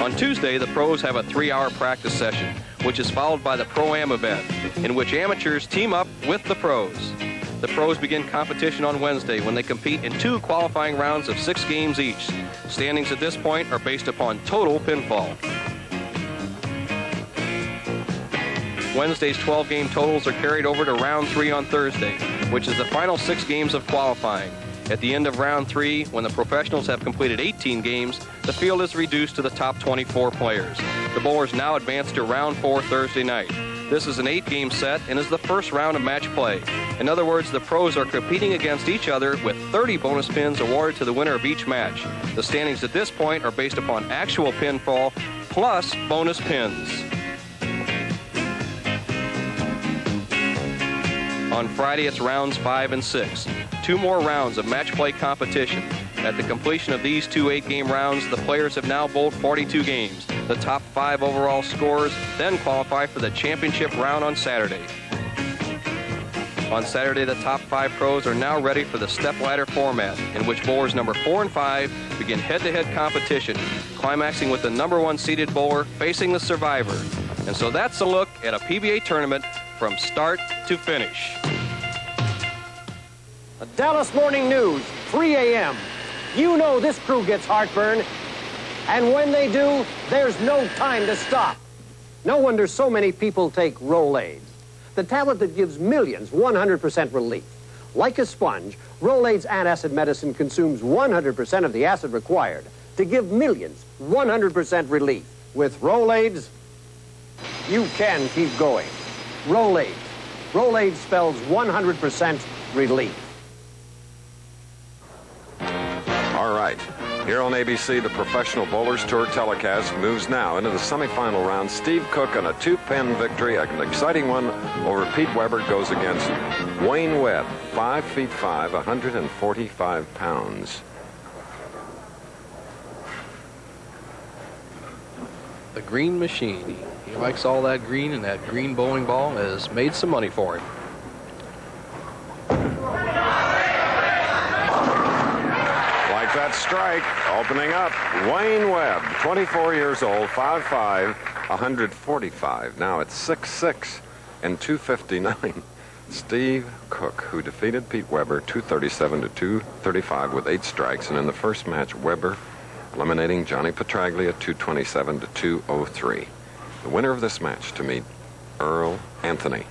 On Tuesday, the pros have a 3-hour practice session, which is followed by the Pro-Am event, in which amateurs team up with the pros. The pros begin competition on Wednesday when they compete in 2 qualifying rounds of 6 games each. Standings at this point are based upon total pinfall. Wednesday's 12-game totals are carried over to round 3 on Thursday, which is the final 6 games of qualifying. At the end of round 3, when the professionals have completed 18 games, the field is reduced to the top 24 players. The bowlers now advance to round 4 Thursday night. This is an 8-game set and is the first round of match play. In other words, the pros are competing against each other with 30 bonus pins awarded to the winner of each match. The standings at this point are based upon actual pinfall plus bonus pins. On Friday, it's rounds 5 and 6. 2 more rounds of match play competition. At the completion of these 2 8-game rounds, the players have now bowled 42 games. The top 5 overall scorers then qualify for the championship round on Saturday. On Saturday, the top 5 pros are now ready for the step-ladder format, in which bowlers number 4 and 5 begin head-to-head competition, climaxing with the number 1 seeded bowler facing the survivor. And so that's a look at a PBA tournament from start to finish. The Dallas Morning News, 3 a.m. You know this crew gets heartburn, and when they do, there's no time to stop. No wonder so many people take Rolaids, the tablet that gives millions 100% relief. Like a sponge, Rolaids antacid medicine consumes 100% of the acid required to give millions 100% relief. With Rolaids, you can keep going. Rolaids. Rolaids spells 100% relief. All right. Here on ABC, the Professional Bowlers Tour telecast moves now into the semifinal round. Steve Cook on a 2-pin victory, an exciting one over Pete Weber, goes against Wayne Webb, 5'5", 145 pounds. The green machine. He likes all that green, and that green bowling ball has made some money for him. Like that strike, opening up, Wayne Webb, 24 years old, 5'5", 145. Now it's 6'6" and 259. Steve Cook, who defeated Pete Weber, 237 to 235 with 8 strikes, and in the first match, Weber eliminating John Petraglia, 227 to 203. The winner of this match to meet Earl Anthony.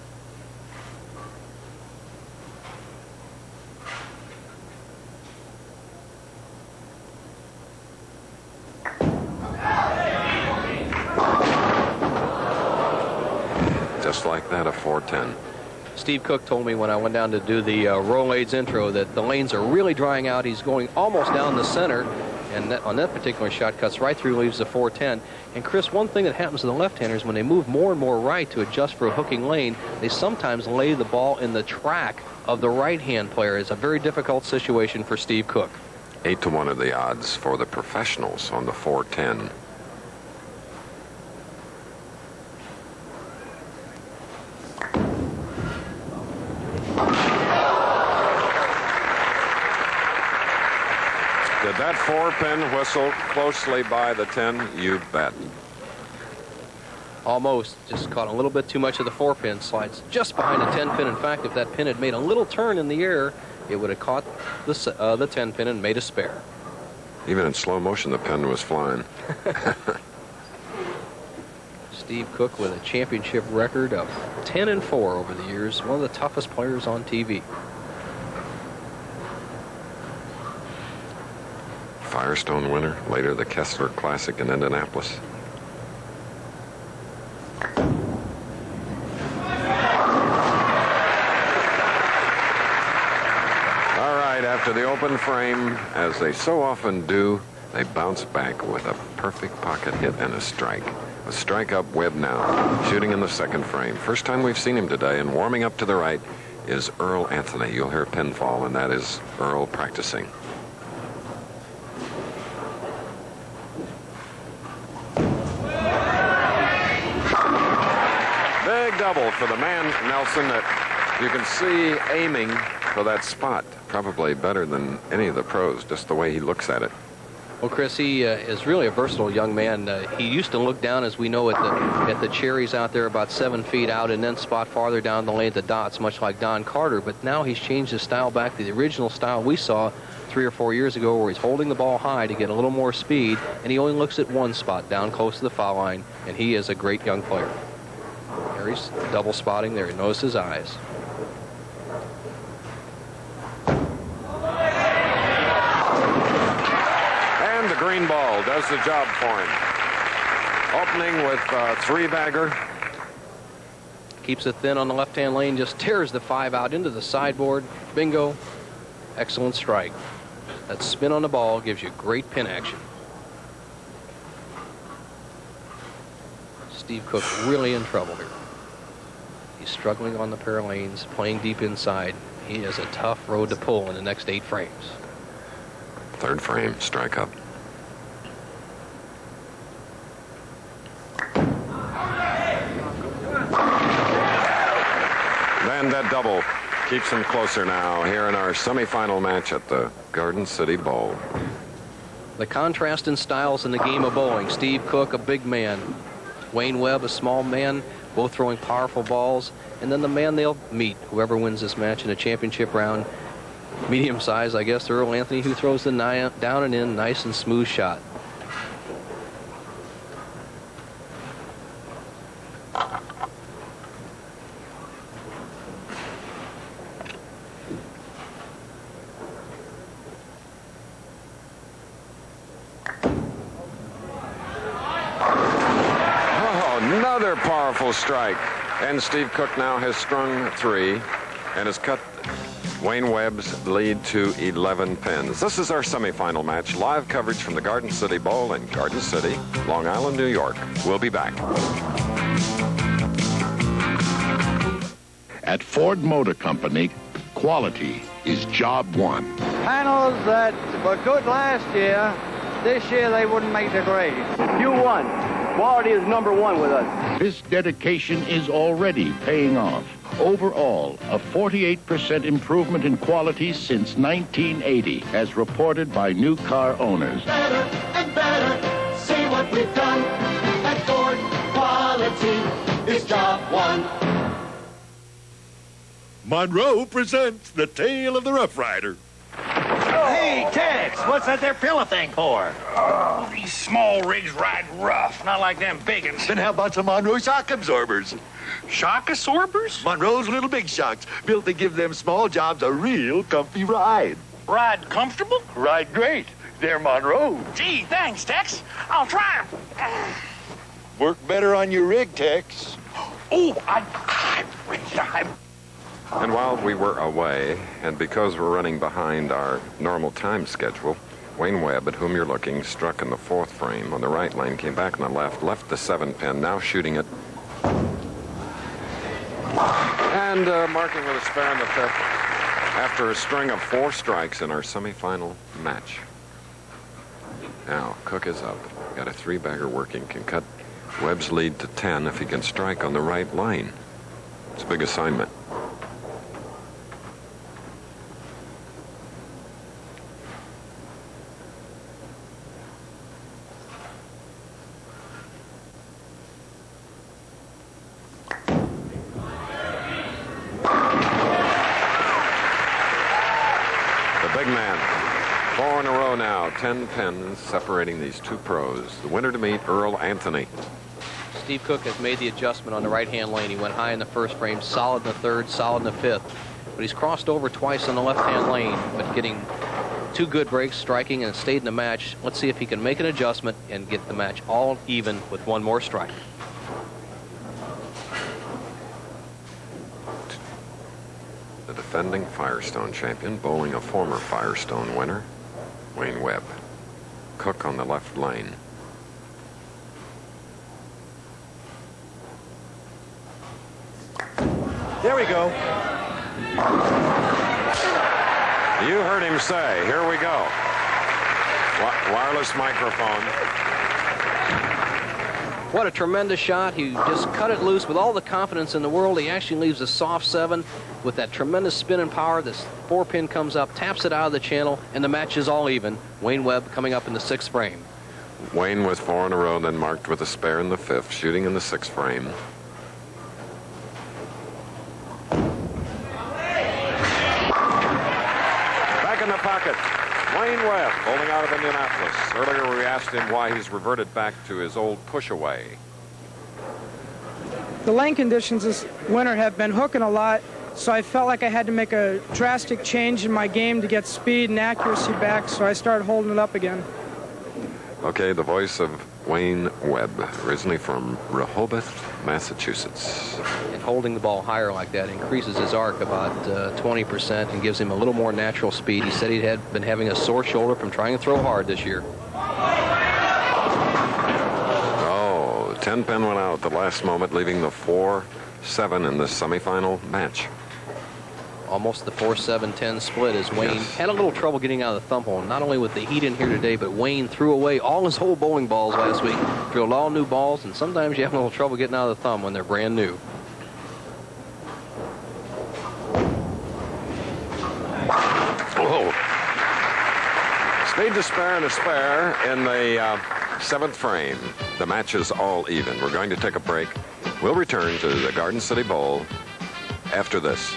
Just like that, a 410. Steve Cook told me when I went down to do the Rolaids intro that the lanes are really drying out. He's going almost down the center, and that, on that particular shot, cuts right through, leaves the 410. And Chris, one thing that happens to the left-handers when they move more and more right to adjust for a hooking lane, they sometimes lay the ball in the track of the right-hand player. It's a very difficult situation for Steve Cook. 8 to 1 of the odds for the professionals on the 410. Did that four-pin whistle closely by the 10? You bet. Almost. Just caught a little bit too much of the four-pin. Slides just behind the 10-pin. In fact, if that pin had made a little turn in the air, it would have caught the 10-pin and made a spare. Even in slow motion, the pin was flying. Steve Cook with a championship record of 10-4 over the years. One of the toughest players on TV. Firestone winner, later the Kessler Classic in Indianapolis. All right, after the open frame, as they so often do, they bounce back with a perfect pocket hit and a strike. A strike up Webb now, shooting in the second frame. First time we've seen him today, and warming up to the right is Earl Anthony. You'll hear pinfall, and that is Earl practicing. Big double for the man, Nelson, that you can see aiming for that spot. Probably better than any of the pros, just the way he looks at it. Well, Chris, he is really a versatile young man. He used to look down, as we know, at the cherries out there about 7 feet out, and then spot farther down the lane at the dots, much like Don Carter. But now he's changed his style back to the original style we saw 3 or 4 years ago, where he's holding the ball high to get a little more speed, and he only looks at one spot down close to the foul line, and he is a great young player. There he's double spotting there. He knows his eyes. Green ball does the job for him. Opening with three-bagger. Keeps it thin on the left-hand lane, just tears the five out into the sideboard. Bingo. Excellent strike. That spin on the ball gives you great pin action. Steve Cook really in trouble here. He's struggling on the pair of lanes, playing deep inside. He has a tough road to pull in the next 8 frames. Third frame, strike up. And that double keeps him closer now here in our semifinal match at the Garden City Bowl. The contrast in styles in the game of bowling. Steve Cook, a big man. Wayne Webb, a small man, both throwing powerful balls. And then the man they'll meet, whoever wins this match in a championship round, medium size, I guess, Earl Anthony, who throws the down and in, nice and smooth shot. Strike, and Steve Cook now has strung three and has cut Wayne Webb's lead to 11 pins. This is our semifinal match. Live coverage from the Garden City Bowl in Garden City, Long Island, New York. We'll be back. At Ford Motor Company, quality is job one. Panels that were good last year, this year they wouldn't make the grade. You won. Quality is number one with us. This dedication is already paying off. Overall, a 48% improvement in quality since 1980, as reported by new car owners. Better and better, see what we've done. At Ford, quality is job one. Monroe presents The Tale of the Rough Rider. Hey, Tex, what's that there pillow thing for? Oh, these small rigs ride rough, not like them big ones. Then how about some Monroe shock absorbers? Shock absorbers? Monroe's little big shocks, built to give them small jobs a real comfy ride. Ride comfortable? Ride great. They're Monroe. Gee, thanks, Tex. I'll try them. Work better on your rig, Tex. Oh, And while we were away, and because we're running behind our normal time schedule, Wayne Webb, at whom you're looking, struck in the fourth frame on the right lane, came back on the left the 7-pin, now shooting it. And marking with a spare in the fifth after a string of 4 strikes in our semifinal match. Now, Cook is up. Got a 3-bagger working, can cut Webb's lead to 10 if he can strike on the right lane. It's a big assignment. Big man. 4 in a row now. 10 pins separating these two pros. The winner to meet, Earl Anthony. Steve Cook has made the adjustment on the right-hand lane. He went high in the first frame, solid in the third, solid in the fifth. But he's crossed over twice on the left-hand lane, but getting two good breaks, striking, and stayed in the match. Let's see if he can make an adjustment and get the match all even with one more strike. The defending Firestone champion bowling a former Firestone winner, Wayne Webb. Cook on the left lane. There we go. You heard him say, here we go. Wireless microphone. What a tremendous shot. He just cut it loose with all the confidence in the world. He actually leaves a soft seven with that tremendous spin and power. This 4-pin comes up, taps it out of the channel, and the match is all even. Wayne Webb coming up in the 6th frame. Wayne was 4 in a row, then marked with a spare in the 5th, shooting in the 6th frame. Wayne Webb, bowling out of Indianapolis. Earlier we asked him why he's reverted back to his old push-away. The lane conditions this winter have been hooking a lot, so I felt like I had to make a drastic change in my game to get speed and accuracy back, so I started holding it up again. Okay, the voice of Wayne Webb, originally from Rehoboth, Massachusetts. And holding the ball higher like that increases his arc about 20% and gives him a little more natural speed. He said he had been having a sore shoulder from trying to throw hard this year. Oh, 10-pin went out at the last moment, leaving the 4-7 in the semifinal match. Almost the 4-7-10 split as Wayne had a little trouble getting out of the thumb hole. Not only with the heat in here today, but Wayne threw away all his whole bowling balls last week, drilled all new balls, and sometimes you have a little trouble getting out of the thumb when they're brand new. Oh. Speed to spare and a spare in the 7th frame. The match is all even. We're going to take a break. We'll return to the Garden City Bowl after this.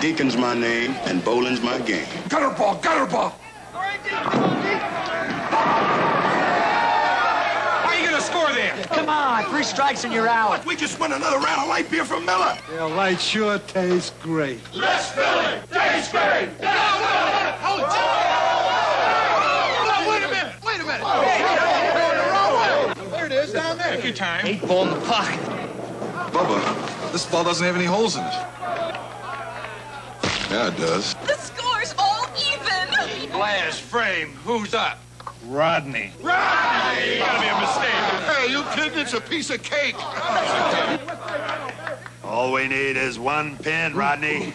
Deacon's my name, and bowling's my game. Gutter ball, gutter ball! All right, Deacon. How are you going to score there? Come on, 3 strikes and you're out. Look, we just won another round of light beer from Miller. Yeah, light sure tastes great. Let's fill it! Tastes great! Now, oh, oh, wait a minute! Oh, hey, there it is, down there. Take your time. 8 ball in the pocket. Bubba, this ball doesn't have any holes in it. Yeah, it does. The score's all even. Last frame, who's up? Rodney. Rodney! Gotta be a mistake. Hey, you kidding? It's a piece of cake. All we need is 1 pin, Rodney.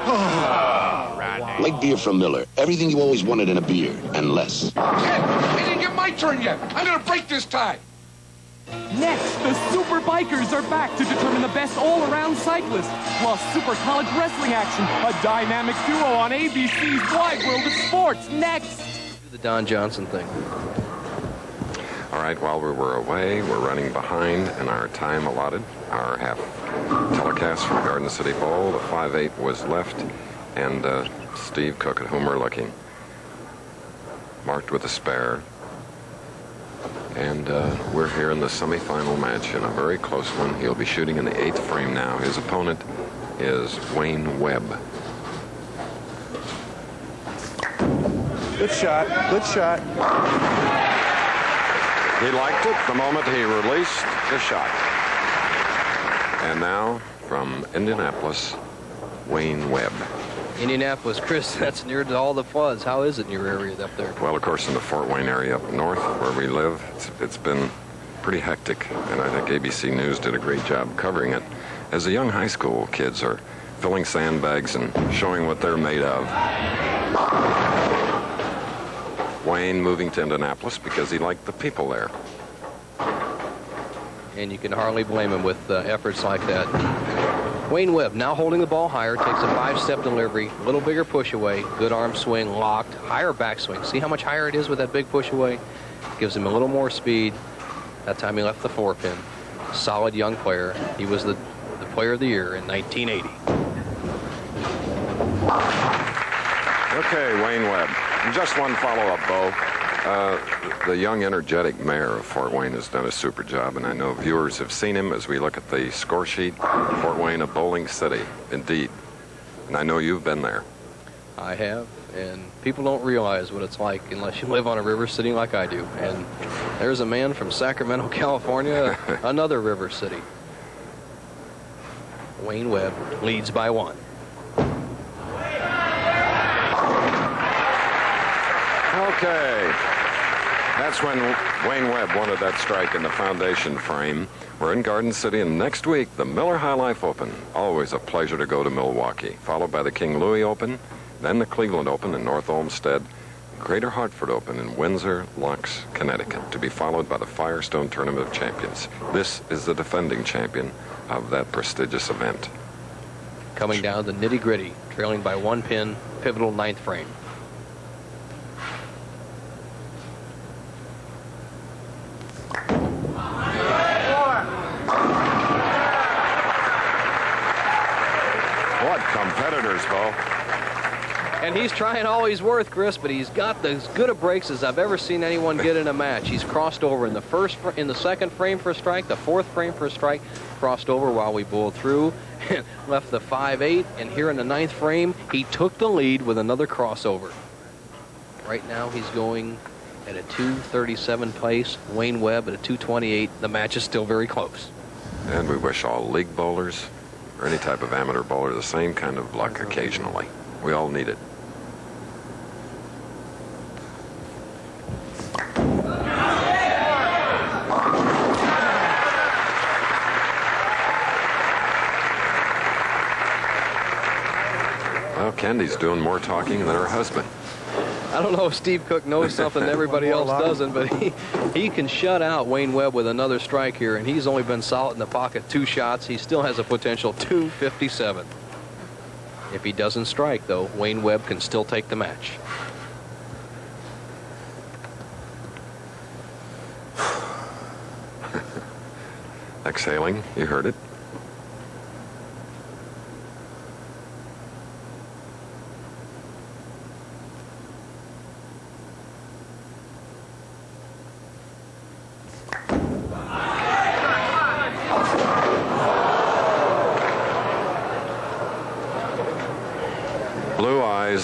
Oh, Rodney. Like beer from Miller. Everything you always wanted in a beer, and less. Hey, I didn't get my turn yet. I'm gonna break this tie. Next, the Super Bikers are back to determine the best all-around cyclist. Plus, Super College Wrestling action, a dynamic duo on ABC's Wide World of Sports. Next! Do the Don Johnson thing. All right, while we were away, we're running behind in our time allotted. Our half telecast from Garden City Bowl. The 5-8 was left, and Steve Cook, at whom we're looking, marked with a spare. And we're here in the semifinal match in a very close one. He'll be shooting in the 8th frame now. His opponent is Wayne Webb. Good shot. Good shot. He liked it the moment he released the shot. And now from Indianapolis, Wayne Webb. Indianapolis, Chris, that's near to all the fuzz. How is it in your area up there? Well, of course, in the Fort Wayne area up north where we live, it's been pretty hectic, and I think ABC News did a great job covering it. As the young high school kids are filling sandbags and showing what they're made of. Wayne moving to Indianapolis because he liked the people there. And you can hardly blame him with efforts like that. Wayne Webb, now holding the ball higher, takes a five-step delivery, a little bigger push away, good arm swing, locked, higher backswing. See how much higher it is with that big push away? Gives him a little more speed. That time he left the four pin. Solid young player. He was the player of the year in 1980. Okay, Wayne Webb. Just one follow-up, Bo. The young, energetic mayor of Fort Wayne has done a super job, and I know viewers have seen him as we look at the score sheet. Fort Wayne, a bowling city, indeed. And I know you've been there. I have, and people don't realize what it's like unless you live on a river city like I do. And there's a man from Sacramento, California, another river city. Wayne Webb leads by one. Okay. That's when Wayne Webb wanted that strike in the foundation frame. We're in Garden City, and next week, the Miller High Life Open. Always a pleasure to go to Milwaukee, followed by the King Louis Open, then the Cleveland Open in North Olmsted, Greater Hartford Open in Windsor Locks, Connecticut, to be followed by the Firestone Tournament of Champions. This is the defending champion of that prestigious event. Coming down the nitty-gritty, trailing by one pin, pivotal ninth frame. And he's trying all he's worth, Chris, but he's got as good a breaks as I've ever seen anyone get in a match. He's crossed over in the second frame for a strike, the fourth frame for a strike, crossed over while we bowled through, left the 5-8, and here in the ninth frame, he took the lead with another crossover. Right now, he's going at a 237 pace. Wayne Webb at a 228. The match is still very close. And we wish all league bowlers or any type of amateur bowler the same kind of luck occasionally. We all need it. Candy's doing more talking than her husband. I don't know if Steve Cook knows something everybody else doesn't, but he can shut out Wayne Webb with another strike here, and he's only been solid in the pocket two shots. He still has a potential 257. If he doesn't strike, though, Wayne Webb can still take the match. Exhaling, you heard it.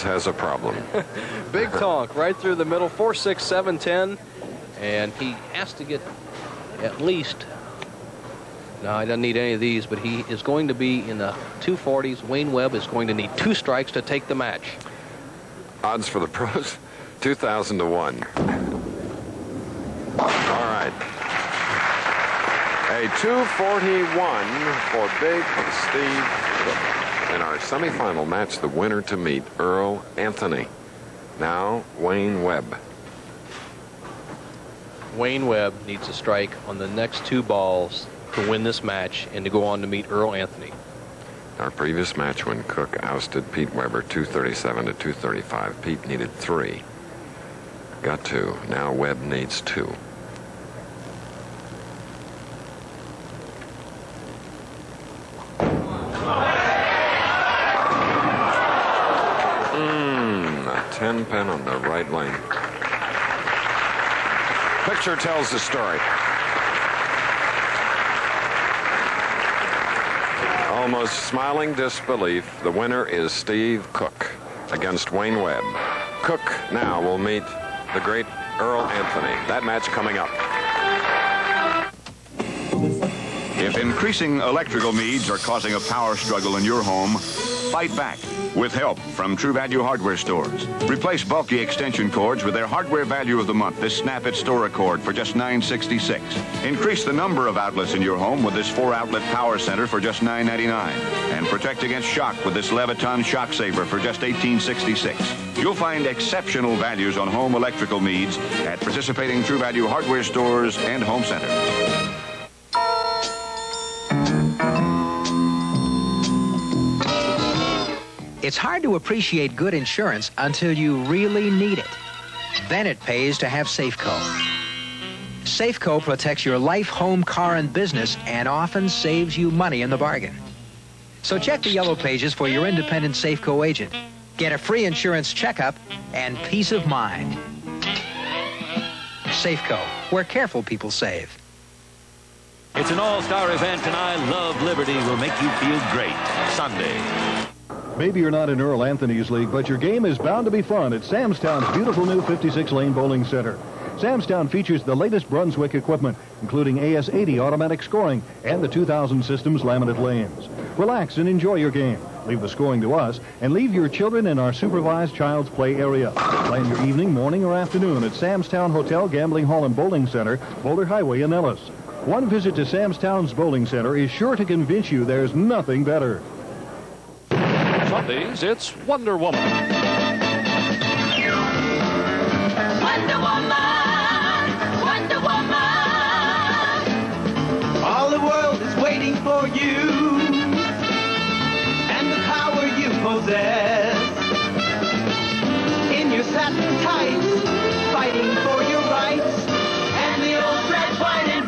Has a problem. Big talk right through the middle, 4, 6, 7, 10, and he has to get at least, no, he doesn't need any of these, but he is going to be in the 240s. Wayne Webb is going to need two strikes to take the match. Odds for the pros, 2,000 to 1. All right, a 241 for Big Steve Cook. In our semifinal match, the winner to meet Earl Anthony. Now, Wayne Webb. Wayne Webb needs a strike on the next two balls to win this match and to go on to meet Earl Anthony. Our previous match, when Cook ousted Pete Weber 237 to 235, Pete needed 3. Got 2. Now Webb needs 2. Pin on the right lane. Picture tells the story. Almost smiling disbelief, the winner is Steve Cook against Wayne Webb. Cook now will meet the great Earl Anthony. That match coming up. If increasing electrical needs are causing a power struggle in your home, fight back with help from True Value Hardware Stores. Replace bulky extension cords with their hardware value of the month, this Snap It Store Accord for just $9.66. Increase the number of outlets in your home with this 4-outlet power center for just $9.99. And protect against shock with this Leviton Shock Saver for just $18.66. You'll find exceptional values on home electrical needs at participating True Value Hardware Stores and home centers. It's hard to appreciate good insurance until you really need it. Then it pays to have SafeCo. SafeCo protects your life, home, car, and business, and often saves you money in the bargain. So check the yellow pages for your independent SafeCo agent. Get a free insurance checkup and peace of mind. SafeCo, where careful people save. It's an all-star event, and I Love Liberty will make you feel great Sunday. Maybe you're not in Earl Anthony's league, but your game is bound to be fun at Samstown's beautiful new 56-lane bowling center. Samstown features the latest Brunswick equipment, including AS80 automatic scoring and the 2000 Systems laminate lanes. Relax and enjoy your game. Leave the scoring to us, and leave your children in our supervised child's play area. Plan your evening, morning, or afternoon at Samstown Hotel, Gambling Hall, and Bowling Center, Boulder Highway in Ellis. One visit to Samstown's Bowling Center is sure to convince you there's nothing better. Sundays, it's Wonder Woman. Wonder Woman, Wonder Woman. All the world is waiting for you and the power you possess. In your satin tights, fighting for your rights and the old red, white, and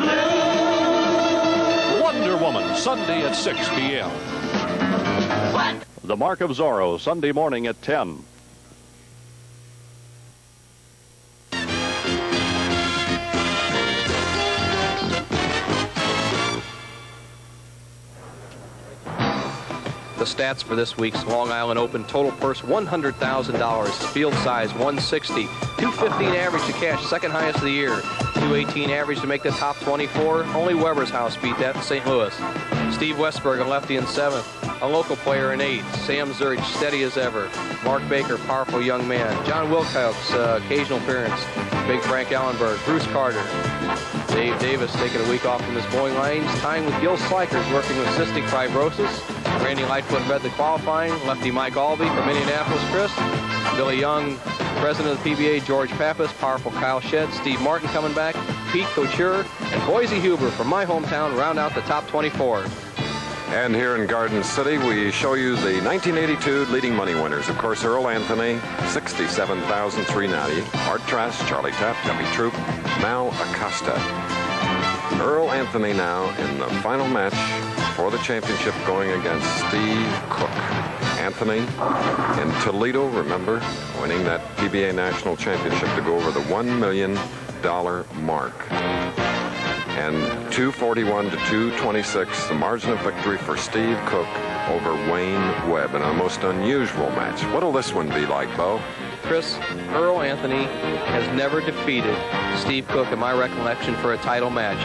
blue. Wonder Woman, Sunday at 6 p.m. What? The Mark of Zorro, Sunday morning at 10. The stats for this week's Long Island Open: total purse $100,000, field size 160, 215 average to cash, second highest of the year, 218 average to make the top 24. Only Weber's house beat that in St. Louis. Steve Westberg, a lefty in 7th. A local player in 8th. Sam Zurich, steady as ever. Mark Baker, powerful young man. John Wilcox, occasional appearance. Big Frank Allenberg. Bruce Carter. Dave Davis taking a week off from his bowling lanes. Tying with Gil Slikers, working with cystic fibrosis. Randy Lightfoot led the qualifying. Lefty Mike Albee from Indianapolis, Chris. Billy Young, president of the PBA, George Pappas. Powerful Kyle Shedd. Steve Martin coming back. Pete Couture and Boise Huber from my hometown round out the top 24. And here in Garden City, we show you the 1982 leading money winners. Of course, Earl Anthony, $67,390. Art Trask, Charlie Taft, Gummy Troop, Mal Acosta. Earl Anthony now in the final match for the championship, going against Steve Cook. Anthony in Toledo, remember, winning that PBA National Championship to go over the $1 million mark. And 241 to 226, the margin of victory for Steve Cook over Wayne Webb in a most unusual match. What'll this one be like, Bo? Chris, Earl Anthony has never defeated Steve Cook, in my recollection, for a title match.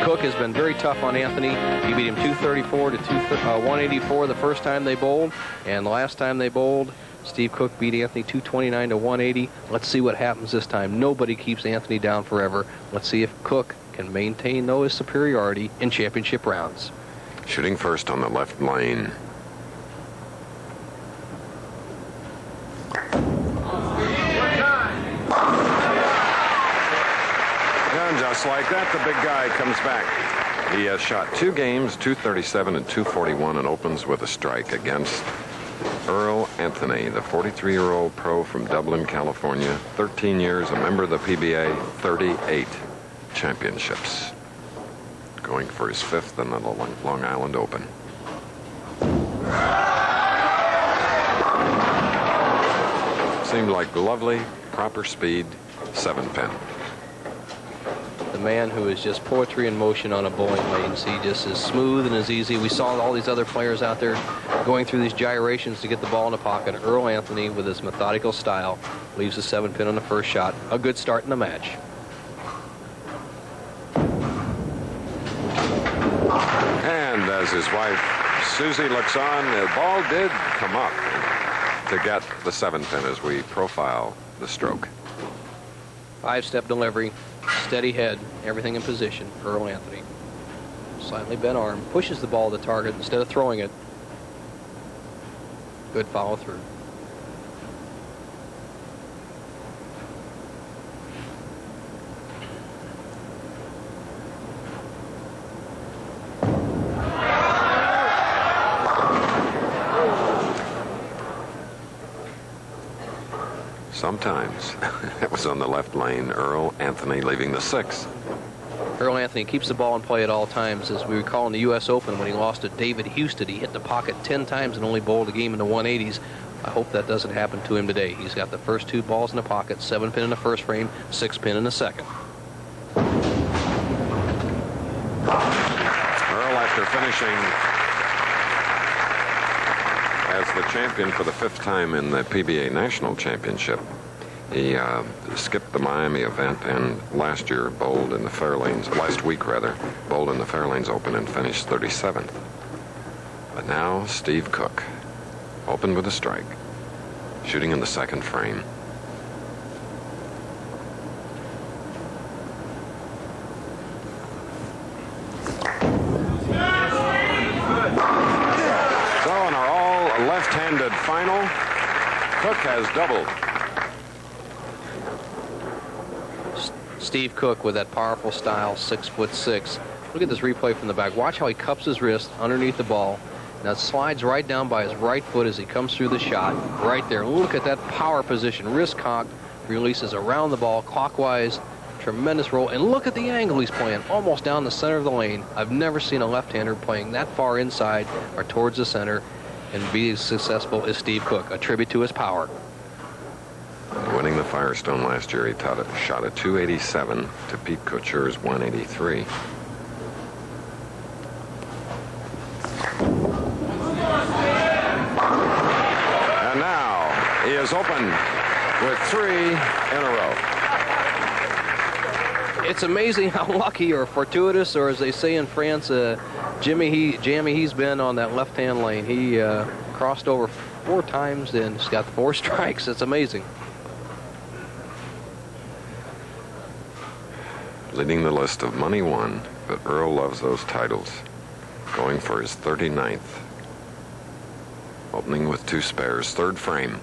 Cook has been very tough on Anthony. He beat him 234 to 184 the first time they bowled, and the last time they bowled, Steve Cook beat Anthony 229 to 180. Let's see what happens this time. Nobody keeps Anthony down forever. Let's see if Cook can maintain, though, his superiority in championship rounds. Shooting first on the left lane. And just like that, the big guy comes back. He has shot two games, 237 and 241, and opens with a strike against Earl Anthony, the 43-year-old pro from Dublin, California, 13 years, a member of the PBA, 38 championships. Going for his 5th in the Long Island Open. Seemed like lovely, proper speed, 7-pin. The man who is just poetry in motion on a bowling lane. He just is smooth and is easy. We saw all these other players out there going through these gyrations to get the ball in the pocket. Earl Anthony, with his methodical style, leaves a 7-pin on the first shot. A good start in the match. And as his wife, Susie, looks on, the ball did come up to get the 7-pin as we profile the stroke. 5-step delivery, steady head, everything in position. Earl Anthony, slightly bent arm, pushes the ball to the target instead of throwing it. Good follow through. sometimes. That was on the left lane. Earl Anthony leaving the sixth. Earl Anthony keeps the ball in play at all times. As we recall in the U.S. Open when he lost to David Houston, he hit the pocket 10 times and only bowled a game in the 180s. I hope that doesn't happen to him today. He's got the first two balls in the pocket, 7-pin in the first frame, 6-pin in the second. Earl, after finishing as the champion for the 5th time in the PBA National Championship, he skipped the Miami event and last year bowled in the Fairlanes, last week rather, bowled in the Fairlanes Open and finished 37th. But now Steve Cook, opened with a strike, shooting in the second frame. Final, Cook has doubled. Steve Cook with that powerful style, 6'6". Look at this replay from the back. Watch how he cups his wrist underneath the ball. Now it slides right down by his right foot as he comes through the shot. Right there. Look at that power position. Wrist cocked, releases around the ball clockwise. Tremendous roll. And look at the angle he's playing, almost down the center of the lane. I've never seen a left-hander playing that far inside or towards the center and be as successful as Steve Cook, a tribute to his power. Winning the Firestone last year, he shot a 287 to Pete Couture's 183. And now he is open with 3 in a row. It's amazing how lucky or fortuitous, or as they say in France, Jammy, he's been on that left-hand lane. He crossed over 4 times and he's got 4 strikes. It's amazing. Leading the list of money won, but Earl loves those titles. Going for his 39th. Opening with 2 spares, third frame.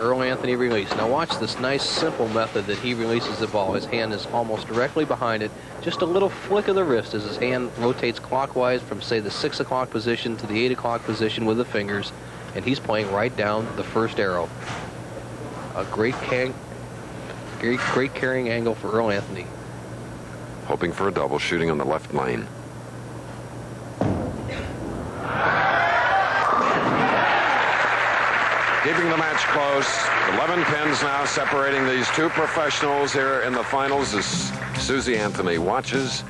Earl Anthony release. Now watch this nice simple method that he releases the ball. His hand is almost directly behind it. Just a little flick of the wrist as his hand rotates clockwise from, say, the 6 o'clock position to the 8 o'clock position with the fingers, and he's playing right down the first arrow. A great carrying angle for Earl Anthony. Hoping for a double, shooting on the left lane. Keeping the match close. 11 pins now separating these two professionals here in the finals as Susie Anthony watches.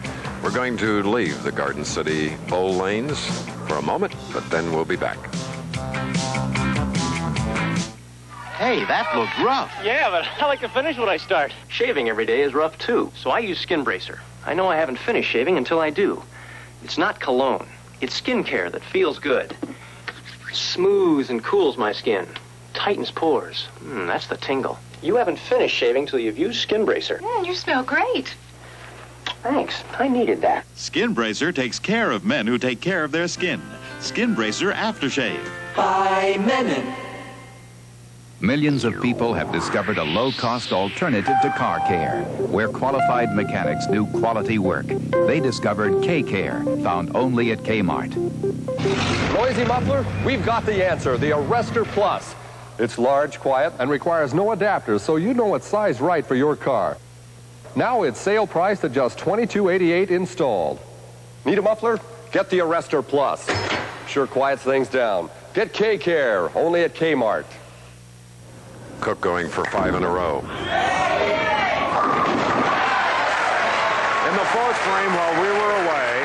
We're going to leave the Garden City Bowl lanes for a moment, but then we'll be back. Hey, that looked rough. Yeah, but I like to finish when I start. Shaving every day is rough, too, so I use Skin Bracer. I know I haven't finished shaving until I do. It's not cologne. It's skincare that feels good. Smooths and cools my skin. Tightens pores. That's the tingle. You haven't finished shaving till you've used Skin Bracer. You smell great. Thanks. I needed that. Skin Bracer takes care of men who take care of their skin. Skin Bracer Aftershave. By Menon. Millions of people have discovered a low-cost alternative to car care, where qualified mechanics do quality work. They discovered K-Care, found only at Kmart. Noisy muffler? We've got the answer, the Arrestor Plus. It's large, quiet, and requires no adapters, so you know what size right for your car. Now it's sale priced at just $22.88 installed. Need a muffler? Get the Arrestor Plus. Sure quiets things down. Get K-Care, only at Kmart. Cook going for 5 in a row. In the fourth frame, while we were away,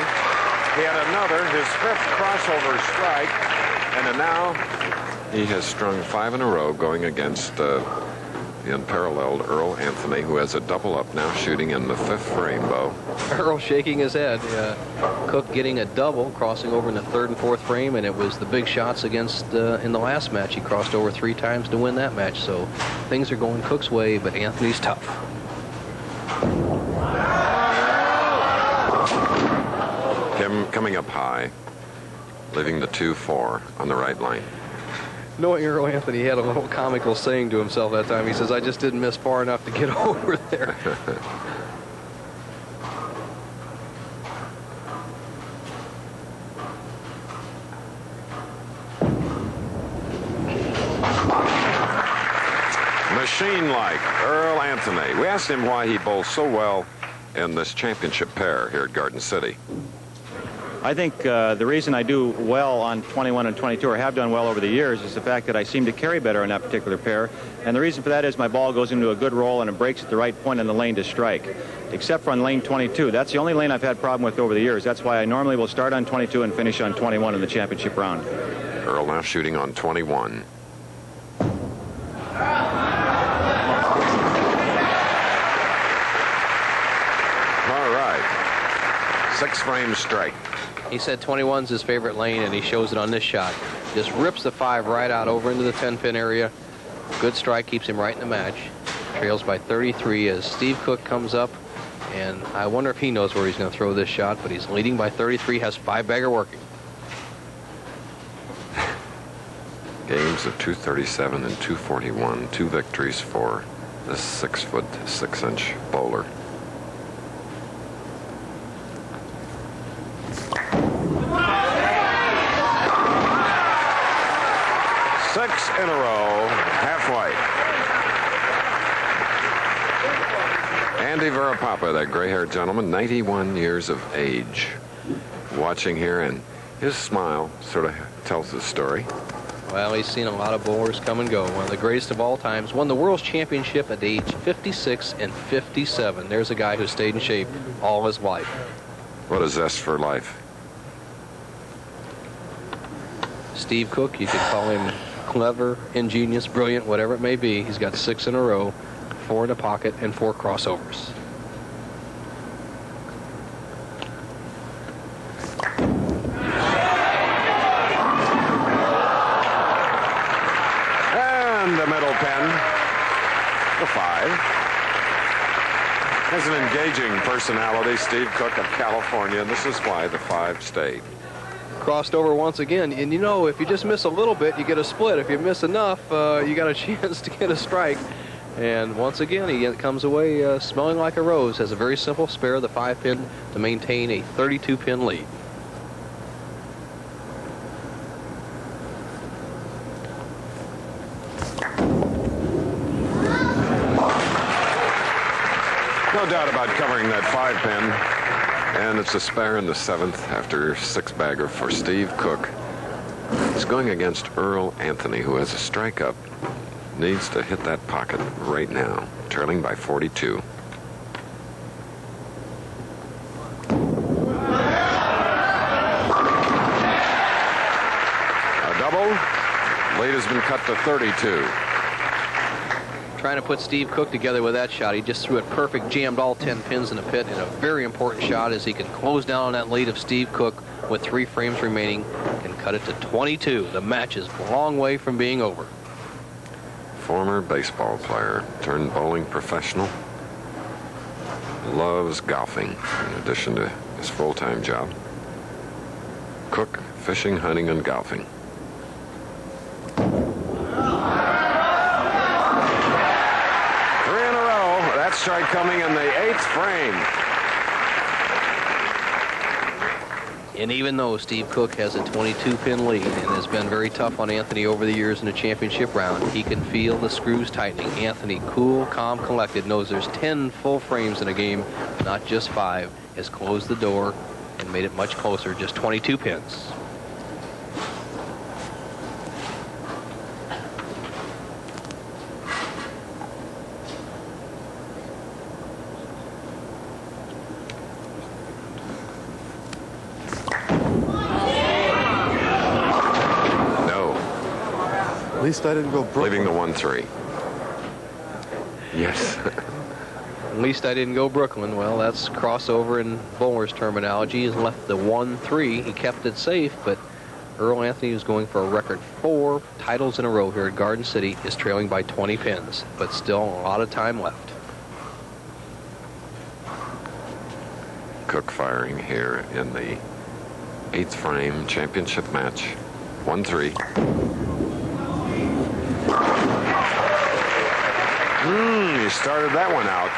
he had another, his 5th crossover strike, and now he has strung 5 in a row, going against the unparalleled Earl Anthony, who has a double up now, shooting in the 5th frame, Bo. Earl shaking his head. Cook getting a double, crossing over in the 3rd and 4th frame, and it was the big shots against in the last match. He crossed over 3 times to win that match, so things are going Cook's way, but Anthony's tough. Kim coming up high, leaving the 2-4 on the right line. Knowing Earl Anthony, he had a little comical saying to himself that time. He says, I just didn't miss far enough to get over there. machine-like Earl Anthony. We asked him why he bowls so well in this championship pair here at Garden City. I think the reason I do well on 21 and 22, or have done well over the years, is the fact that I seem to carry better in that particular pair. And the reason for that is my ball goes into a good roll and it breaks at the right point in the lane to strike, except for on lane 22. That's the only lane I've had problem with over the years. That's why I normally will start on 22 and finish on 21 in the championship round. Earl now shooting on 21. All right. Six-frame strike. He said 21's his favorite lane, and he shows it on this shot. Just rips the 5 right out over into the 10-pin area. Good strike, keeps him right in the match. Trails by 33 as Steve Cook comes up, and I wonder if he knows where he's going to throw this shot, but he's leading by 33, has 5-bagger working. Games of 237 and 241, 2 victories for this 6-foot, 6-inch bowler. In a row, half-white. Andy Varapapa, that gray-haired gentleman, 91 years of age, watching here, and his smile sort of tells his story. Well, he's seen a lot of bowlers come and go. One of the greatest of all times. Won the World's Championship at age 56 and 57. There's a guy who stayed in shape all his life. What a zest for life. Steve Cook, you could call him clever, ingenious, brilliant, whatever it may be. He's got 6 in a row, 4 in a pocket, and 4 crossovers. And the middle pin, the 5. Has an engaging personality, Steve Cook of California, and this is why the 5 stayed. Crossed over once again, and you know, if you just miss a little bit, you get a split. If you miss enough, you got a chance to get a strike. And once again, he comes away smelling like a rose. Has a very simple spare, the 5-pin, to maintain a 32-pin lead. No doubt about covering that 5-pin. And it's a spare in the 7th after 6-bagger for Steve Cook. He's going against Earl Anthony, who has a strike up. Needs to hit that pocket right now, trailing by 42. A double. Lead has been cut to 32. Trying to put Steve Cook together with that shot. He just threw it perfect, jammed all 10 pins in the pit, and a very important shot as he can close down on that lead of Steve Cook with 3 frames remaining and cut it to 22. The match is a long way from being over. Former baseball player turned bowling professional. Loves golfing in addition to his full-time job. Cook, fishing, hunting, and golfing. Strike coming in the 8th frame. And even though Steve Cook has a 22-pin lead and has been very tough on Anthony over the years in the championship round, he can feel the screws tightening. Anthony, cool, calm, collected, knows there's 10 full frames in a game, not just 5, has closed the door and made it much closer, just 22 pins. At least I didn't go Brooklyn. Leaving the 1-3. Yes. At least I didn't go Brooklyn. Well, that's crossover in bowler's terminology. He's left the 1-3. He kept it safe, but Earl Anthony is going for a record 4 titles in a row here at Garden City, is trailing by 20 pins, but still a lot of time left. Cook firing here in the 8th frame championship match. 1-3. He started that one out.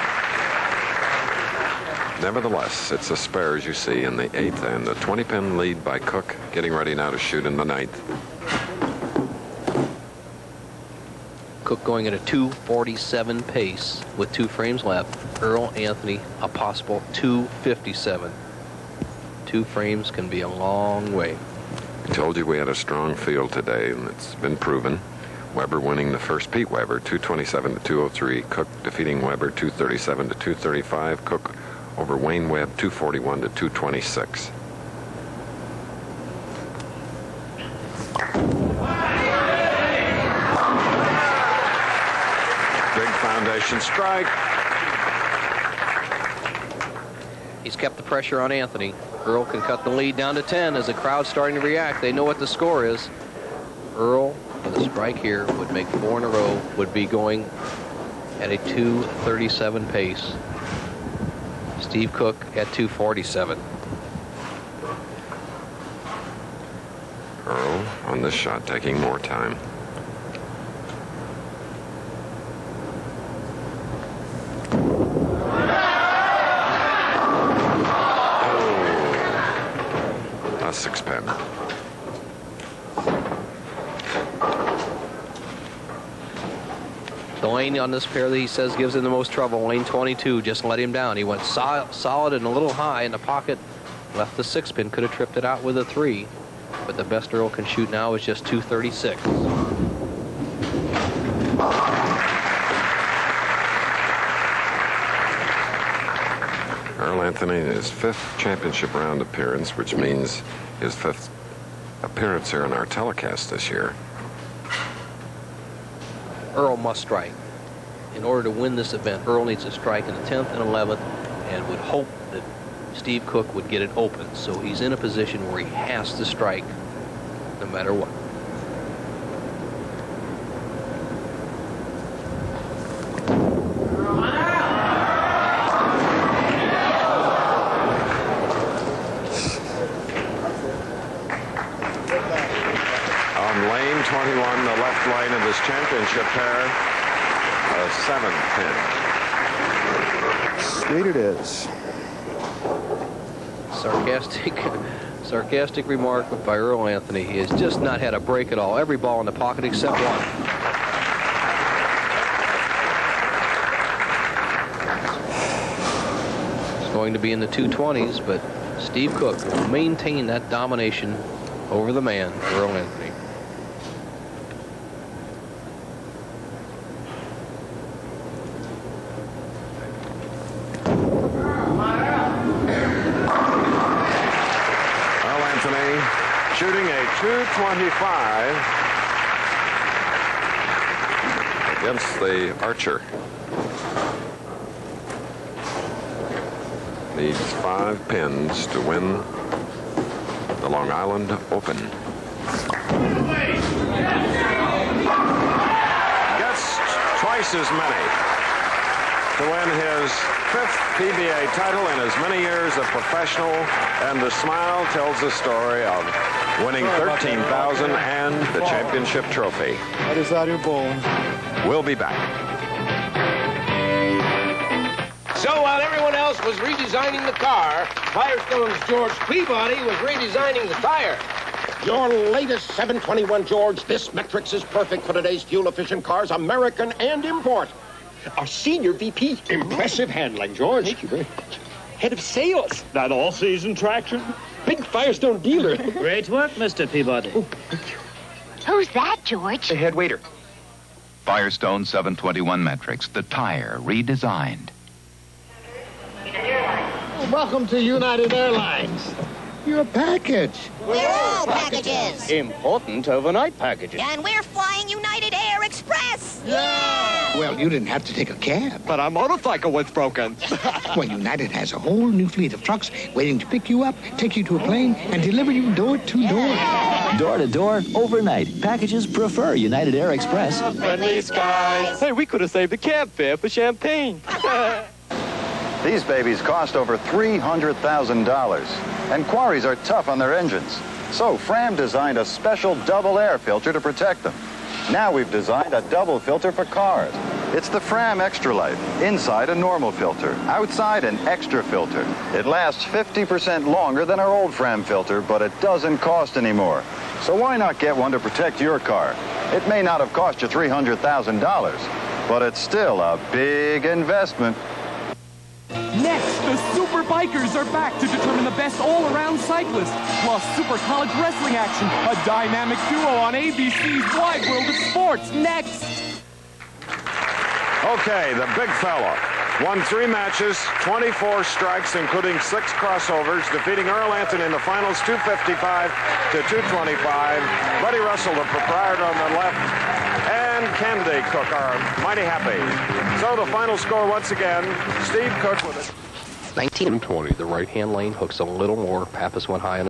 Nevertheless, it's a spare, as you see, in the 8th, and the 20-pin lead by Cook, getting ready now to shoot in the 9th. Cook going at a 2:47 pace with 2 frames left. Earl Anthony a possible 2:57. 2 frames can be a long way. I told you we had a strong field today, and it's been proven. Weber winning the first, Pete Weber, 227 to 203. Cook defeating Weber, 237 to 235. Cook over Wayne Webb, 241 to 226. Big foundation strike. He's kept the pressure on Anthony. Earl can cut the lead down to 10 as the crowd's starting to react. They know what the score is. Earl, with a strike here, would make 4 in a row, would be going at a 2:37 pace. Steve Cook at 2:47. Earl on this shot taking more time. Sixpence. The lane on this pair that he says gives him the most trouble, lane 22, just let him down. He went solid and a little high in the pocket, left the 6-pin, could have tripped it out with a 3, but the best Earl can shoot now is just 236. Earl Anthony in his 5th championship round appearance, which means his 5th appearance here in our telecast this year. Earl must strike. In order to win this event, Earl needs to strike in the 10th and 11th and would hope that Steve Cook would get it open. So he's in a position where he has to strike no matter what. Championship pair, a 7-pin. Sweet it is. Sarcastic remark by Earl Anthony. He has just not had a break at all. Every ball in the pocket except one. It's going to be in the 220s, but Steve Cook will maintain that domination over the man, Earl Anthony. Shooting a 225 against the Archer. Needs 5 pins to win the Long Island Open. Gets twice as many to win his 5th PBA title in as many years of professional, and the smile tells the story of winning 13,000 and the championship trophy. That is out of your bone. We'll be back. So while everyone else was redesigning the car, Firestone's George Peabody was redesigning the tire. Your latest 721 George, this Metrix is perfect for today's fuel-efficient cars, American and import. Our senior VP. Impressive handling, George. Thank you very much. Head of sales. That all-season traction. Big Firestone dealer. Great work, Mr. Peabody. Oh, thank you. Who's that, George? The head waiter. Firestone 721 Metrix, the tire redesigned. Welcome to United Airlines. You're a package. We're all packages. Important overnight packages. And we're flying United Air Express. Yeah! Well, you didn't have to take a cab. But our motorcycle was broken. Well, United has a whole new fleet of trucks waiting to pick you up, take you to a plane, and deliver you door to door. Yeah. Door to door, overnight. Packages prefer United Air Express. Friendly skies. Hey, we could have saved the cab fare for champagne. These babies cost over $300,000, and quarries are tough on their engines. So Fram designed a special double air filter to protect them. Now we've designed a double filter for cars. It's the Fram Extra Life. Inside a normal filter, outside an extra filter. It lasts 50% longer than our old Fram filter, but it doesn't cost anymore. So why not get one to protect your car? It may not have cost you $300,000, but it's still a big investment. Next, the Super Bikers are back to determine the best all-around cyclist. Plus, Super College Wrestling action, a dynamic duo on ABC's Wide World of Sports. Next. Okay, the big fella. Won 3 matches, 24 strikes, including 6 crossovers, defeating Earl Anthony in the finals 255 to 225. Buddy Russell, the proprietor on the left, and Candy Cook are mighty happy. So the final score once again, Steve Cook with it. 19 and 20, the right-hand lane hooks a little more. Pappas went high in